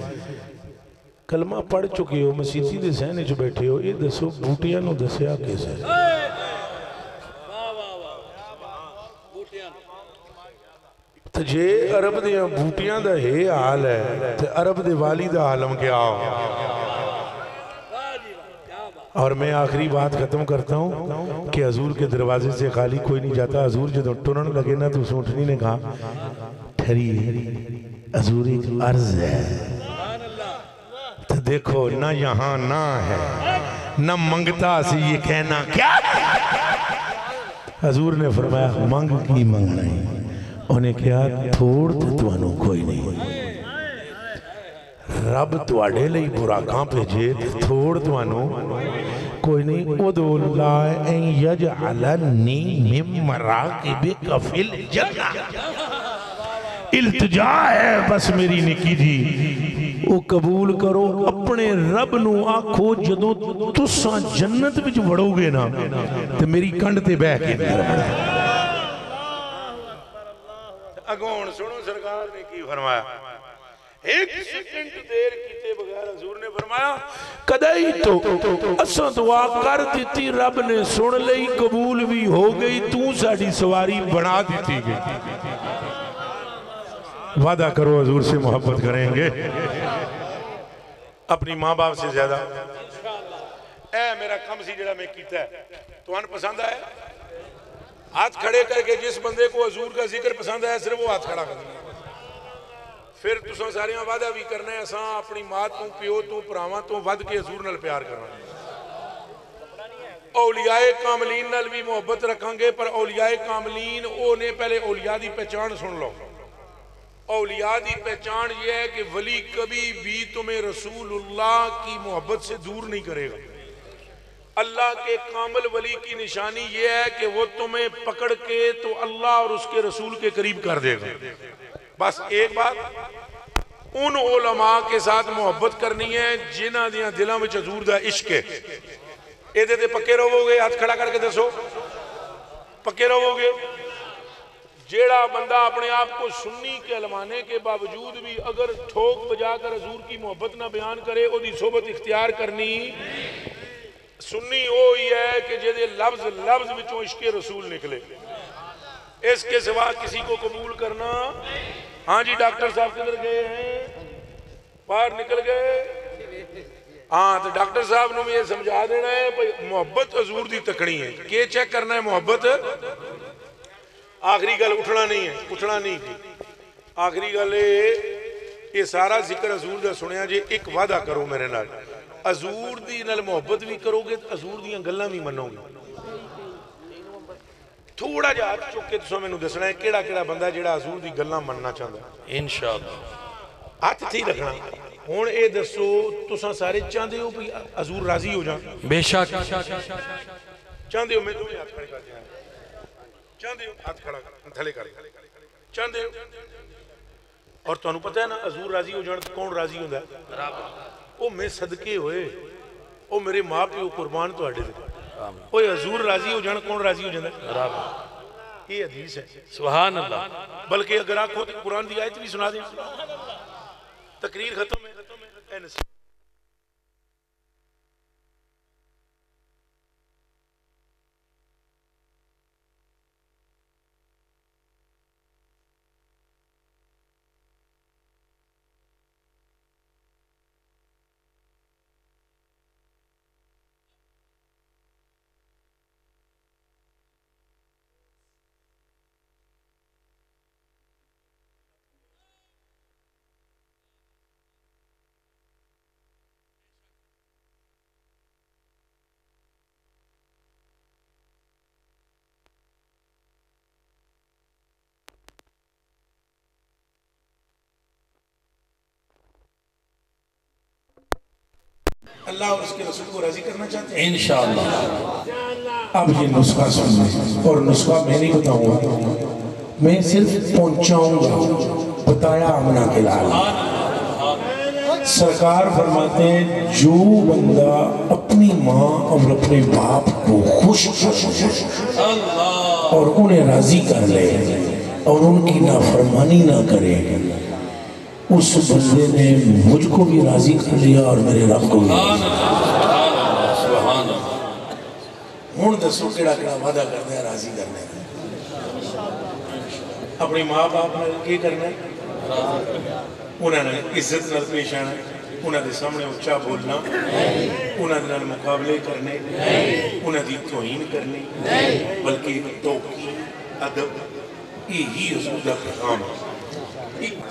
کلمہ پڑھ چکے ہو مسیحی دے سہنے جو بیٹھے ہو یہ 10 سو بوٹیاں نو 10 سیا کیسے ہے تو یہ عرب دیاں بوٹیاں دا ہے حال ہے تو عرب دے والی دا عالم کے آؤ اور میں آخری بات ختم کرتا ہوں کہ حضور کے دروازے سے خالی کوئی نہیں جاتا حضور جدو ٹرن لگے نا تو سوٹنی نے کہا ٹھری حضور ایک عرض ہے تو دیکھو نہ یہاں نہ ہے نہ منگتا سے یہ کہنا کیا حضور نے فرمایا منگ کی منگ نہیں انہیں کیا تھوڑ تتوانوں کوئی نہیں رب تواڑے لئی براکاں پہ جیت تھوڑ تتوانوں کوئی نہیں ادو اللہ این یجعلنی مم مراقب کفل جنہ التجا ہے بس میری نکی جی وہ قبول کرو اپنے رب نو آنکھو جدو تساں جنت بچ وڑو گے نا تو میری کنڈ تے بہ کے اندر بڑھا اگون سنو سرکار نے کی فرمایا ایک سیکنڈ دیر کیتے بغیر حضور نے فرمایا کدائی تو اساں دعا کر دیتی رب نے سن لئی قبول بھی ہو گئی تو ساڑی سواری بنا دیتی گئی وعدہ کرو حضور سے محبت کریں گے اپنی ماں باپ سے زیادہ اے میرا کم سی جڑا میں کیتا ہے تو ان پسند آئے ہاتھ کھڑے کر کے جس بندے کو حضور کا ذکر پسند ہے صرف وہ ہاتھ کھڑا کرنا ہے پھر تساں سارے وعدہ بھی کرنا ہے اساں اپنی ماں تو پیو تو پراواں تو ود کے حضور نال پیار کرنا ہے اولیاء کاملین نال بھی محبت رکھیں گے پر اولیاء کاملین اونے پہلے اولیاء دی پہچان سن لو اولیاء دی پہچان یہ ہے کہ ولی کبھی بھی تمہیں رسول اللہ کی محبت سے دور نہیں کرے گا اللہ کے کامل ولی کی نشانی یہ ہے کہ وہ تمہیں پکڑ کے تو اللہ اور اس کے رسول کے قریب کر دے گا بس ایک بات ان علماء کے ساتھ محبت کرنی ہے جنہ دیاں دلوں میں حضور دا عشق ہے اے دے پکے رہو گے ہاتھ کھڑا کر کے دسو پکے رہو گے جیڑا بندہ اپنے آپ کو سنی کے علمانے کے باوجود بھی اگر ٹھوک بجا کر حضور کی محبت نہ بیان کرے او دی صحبت اختیار کرنی سنی ہوئی ہے کہ جیدے لفظ بچوں عشق رسول نکلے اس کے سوا کسی کو قبول کرنا ہاں جی ڈاکٹر صاحب کدھر گئے ہیں باہر نکل گئے हाँ तो डॉक्टर साहब ने मुझे समझा देना है भाई मुहब्बत हजूर की तकनी है के चेक करना है मुहब्बत आखिरी गल उठना नहीं है उठना नहीं आखिरी गल ये सारा जिक्र हजूर का सुनिया जे एक वादा करो मेरे नाल हजूर दी नाल मुहब्बत भी करोगे तो हजूर दी गल्लां भी मनोगे थोड़ा जा चुक के तुसीं मैनूं दसना है किहड़ा किहड़ा बंदा जिहड़ा हजूर दी गल्लां मनना चाहता है इंशाअल्लाह हथ थी रखना हुण ये दसो तुसीं सारे चाहते हो भी हजूर राजी हो जाए बेशक चाहते हो मैं तुसीं हथ खड़े कर दियां चाहते हो हथ खड़ा थले कर चाहते हो और तुहानू पता है ना हजूर राजी हो जाए तो कौन राजी होता है वो मैं सदके होए वो मेरे माँ प्यो कुरबान तुहाडे ते हजूर राजी हो जाए कौन राजी हो जाता है ये हदीस है सुभान अल्लाह बल्कि अगर आखो तो कुरान की आयत भी सुना दे तकरीर खत्म है अल्लाह और उसके रसूल को राजी करना चाहते हैं इंशाअल्लाह। अब ये नुस्खा सुनिए और नुस्खा मैं नहीं बताऊंगा मैं सिर्फ पहुंचाऊंगा बताया आमना के लाल सरकार फरमाते हैं जो बंदा अपनी माँ और अपने बाप को खुश और उन्हें राजी कर ले और उनकी नाफरमानी ना करे उस बंदे ने मुझको भी राजी कर लिया और मेरे रब को भी हूँ दसो कि वादा करना है राजी करने अपने माँ बाप ने करना उन्होंने इज्जत न पेश आना उन्होंने सामने उच्चा बोलना उन्होंने मुकाबले करने उन्होंने तोहीन करनी बल्कि तौकीर अदब यही हजूर का पैगाम है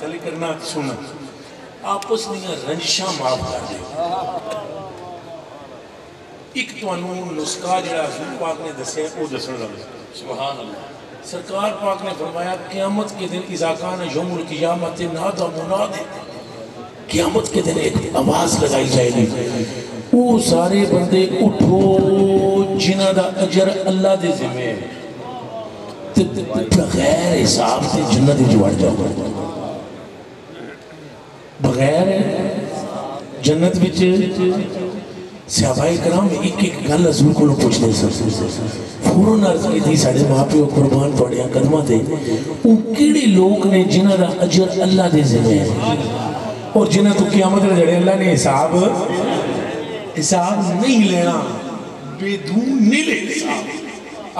गल करना सुना आपस में रंजिशा माफ कर दे एक नुस्खा जिहड़ा हजूर पाक ने दस्या वो दसन लगा सुभान अल्लाह सरकार पाक ने फरमाया क़यामत के दिन इज़ाकान यौमुल क़ियामत नादा मुनादि क़यामत के दिन एक आवाज़ लगाई जाएगी वो सारे बंदे उठो जिन्हां दा अजर अल्लाह दे ज़िम्मे बगैर हिसाब से जन्नत में वड़ जाओ बगैर जन्नत विच सहाबाए कराम एक एक गल हजूर को पूछते फौरन अर्ज की साढ़े माँ प्यो कुरबान तुहाडे कदमां ते वो किहड़े लोग ने जिन्हां दा अजर अल्लाह दे ज़िम्मे है और जिन्हां तों क़यामत दे दिन अल्लाह ने हिसाब नहीं लेना बेदून नहीं ले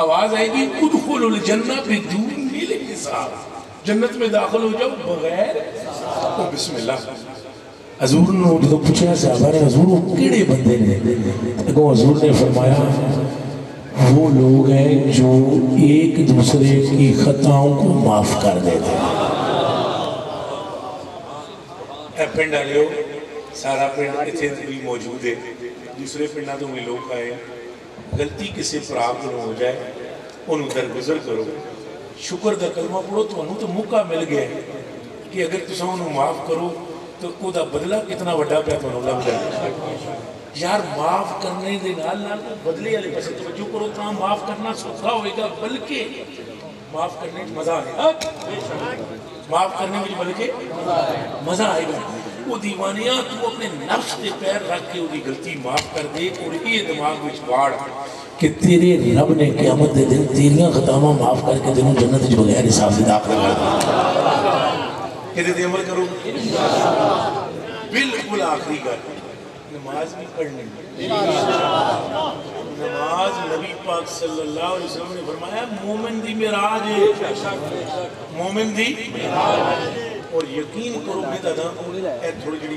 आवाज आएगी उदखुलुल जन्नह बिदून हिसाब जन्नत में दाखिल हो जाओ बगैर तो बिस्मिल्लाह हजूर ने जो पूछा सहाबा ने हजूर वो किहड़े बंदे ने अगो हजूर ने फरमाया वो लोग हैं जो एक दूसरे की खताओं को माफ कर देते हैं पिंड वाले सारा पिंड इतने भी मौजूद है दूसरे पिंडा तो भी लोग आए गलती किसी प्राप्त न हो जाए उन्होंने दरगुजर करो शुक्र का कलमा पढ़ो तो मौका मिल गया कि अगर तुम उन्होंने माफ करो तो वह बदला कितना वड्डा पे लगता यार माफ करने के नाल बदले वाले पास तवज्जो करो तो माफ करना सौखा होएगा बल्कि माफ करने मजा आएगा माफ करने में बल्कि मजा आएगा वो दीवानिया तू अपने नफ्स के पैर रख के उसकी गलती माफ कर दे और ये दिमाग में बाढ़ कि तेरे रब ने क़यामत के दिन तेरियां खतावां माफ करके तेनों जन्नत में बगैर हिसाब से दाखिल कर देना इहदे ते अमल करो बिल्कुल आखिरी गल नमाज भी पढ़नी नमाज नबी पाक सल्लल्लाहु अलैहि वसल्लम ने फरमाया मोमिन दी मेराज है मोमिन दी मेराज और यकीन करो बेदादा थोड़ी जी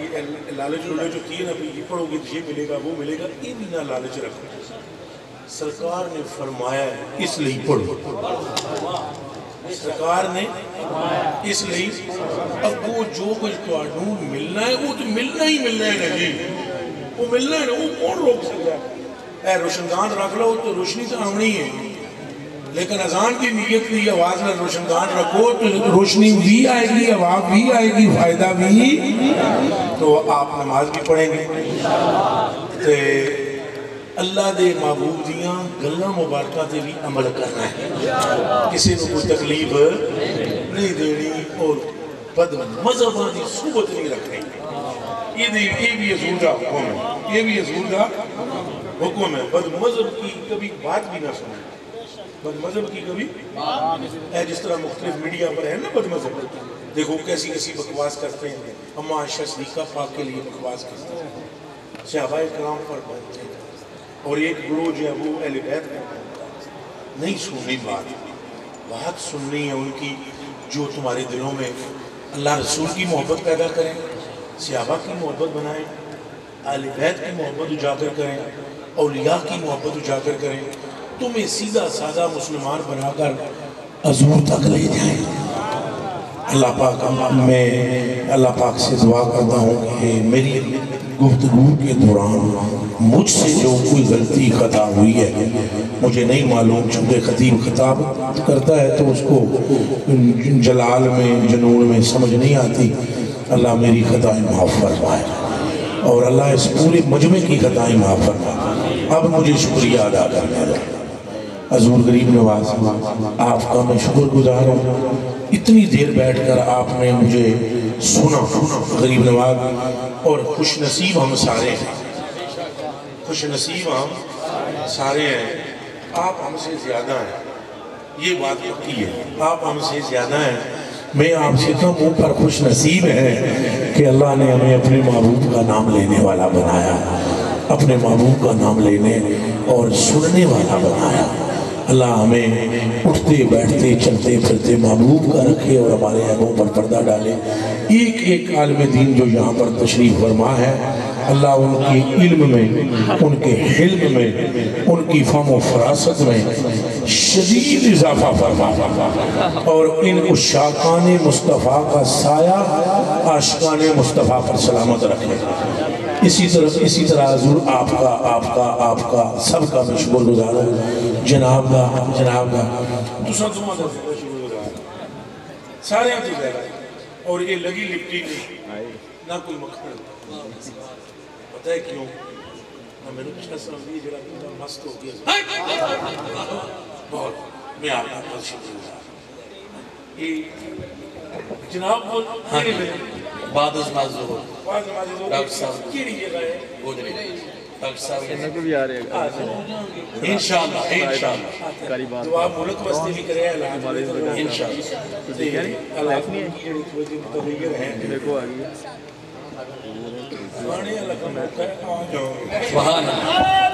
लालच लुलच होती है ना भी ये पढ़ोगे तो ये मिलेगा वो मिलेगा, ये भी ना लालच रखो। सरकार ने फरमाया इसलिए पढ़ो, सरकार ने इसलिए अब वो जो कुछ कानून मिलना है वो तो मिलना ही मिलना है ना जी, वो मिलना है ना, वो कौन रोक सकता है। रोशनदान रख लो तो रोशनी तो आनी है, लेकिन अजान की नीयत की आवाज़ में रोशनदान रखो तो रोशनी भी आएगी, आवाज़ भी आएगी, फायदा भी। तो आप नमाज भी पढ़ेंगे तो अल्लाह के महबूब दियाँ गल्लां मुबारकां से भी अमल करना है, किसी को कोई तकलीफ नहीं देनी और बद मज़हबां की सूबत नहीं रखनी। ये भी हुज़ूर का हुक्म है, ये भी हुज़ूर का हुक्म है। बद मज़हब की कभी बात भी ना सुने, बद मज़हब की कभी जिस तरह मुख्तलिफ मीडिया पर है ना बद मज़हब, देखो कैसी कैसी बकवास करते हैं। अम्मा आयशा सिद्दीक़ा पाक के लिए बकवास करते हैं, सहाबाए कराम पर बनते हैं और एक गुरु जो है वो अहले बैत नहीं सुननी बात, बात सुननी है उनकी जो तुम्हारे दिलों में अल्लाह रसूल की मोहब्बत पैदा करें, सहाबा की मोहब्बत बनाएं, अहले बैत की मोहब्बत उजागर करें, औलिया की मोहब्बत उजागर करें, तुम्हें सीधा साधा मुसलमान बनाकर हुजूर तक ले जाए। अल्लाह पाक, मैं अल्लाह पाक से दुआ करता हूँ कि मेरी गुफ्तगू के दौरान मुझसे जो कोई गलती खता हुई है, मुझे नहीं मालूम, चूँकि खतीब खिताब करता है तो उसको जलाल में जनून में समझ नहीं आती। अल्लाह मेरी खताएँ माफ़ फरमाए और अल्लाह इस पूरे मजमे की खताएँ माफ़ फरमाए। अब मुझे शुक्रिया अदा करना है हुज़ूर गरीब नवाज़, आपका मैं शुक्रगुज़ार हूँ। इतनी देर बैठकर आपने मुझे सुना गरीब नवाज़, और खुशनसीब हम सारे हैं, खुशनसीब हम सारे हैं। आप हमसे ज़्यादा हैं, ये बात पक्की है, आप हमसे ज़्यादा हैं, मैं आपसे कम हूँ, पर खुशनसीब है कि अल्लाह ने हमें अपने महबूब का नाम लेने वाला बनाया, अपने महबूब का नाम लेने और सुनने वाला बनाया। अल्लाह हमें उठते बैठते चलते फिरते महबूब का रखे और हमारे आंखों पर पर्दा डाले। एक एक आलिम दीन जो यहाँ पर तशरीफ़ फरमा है, अल्लाह उनके इल्म में, उनके हिल्म में, उनकी फ़हम व फरासत में शदीद इजाफा फरमा और इन उशाकान मुस्तफ़ा का साया आशकान मुस्तफ़ा पर सलामत रखे। इसी तरह हुज़ूर आपका सबका मैं शुक्रगुज़ार हूँ। जनाब का दूसरा सारे और ये लगी लिपटी नहीं ना कोई मक्सद, पता है क्यों मैंने पिछला साल मस्त हो गया बहुत। मैं आपका शुक्रगुज़ार जनाब बोल बाद डॉक्टर साहब इंशाल्लाह।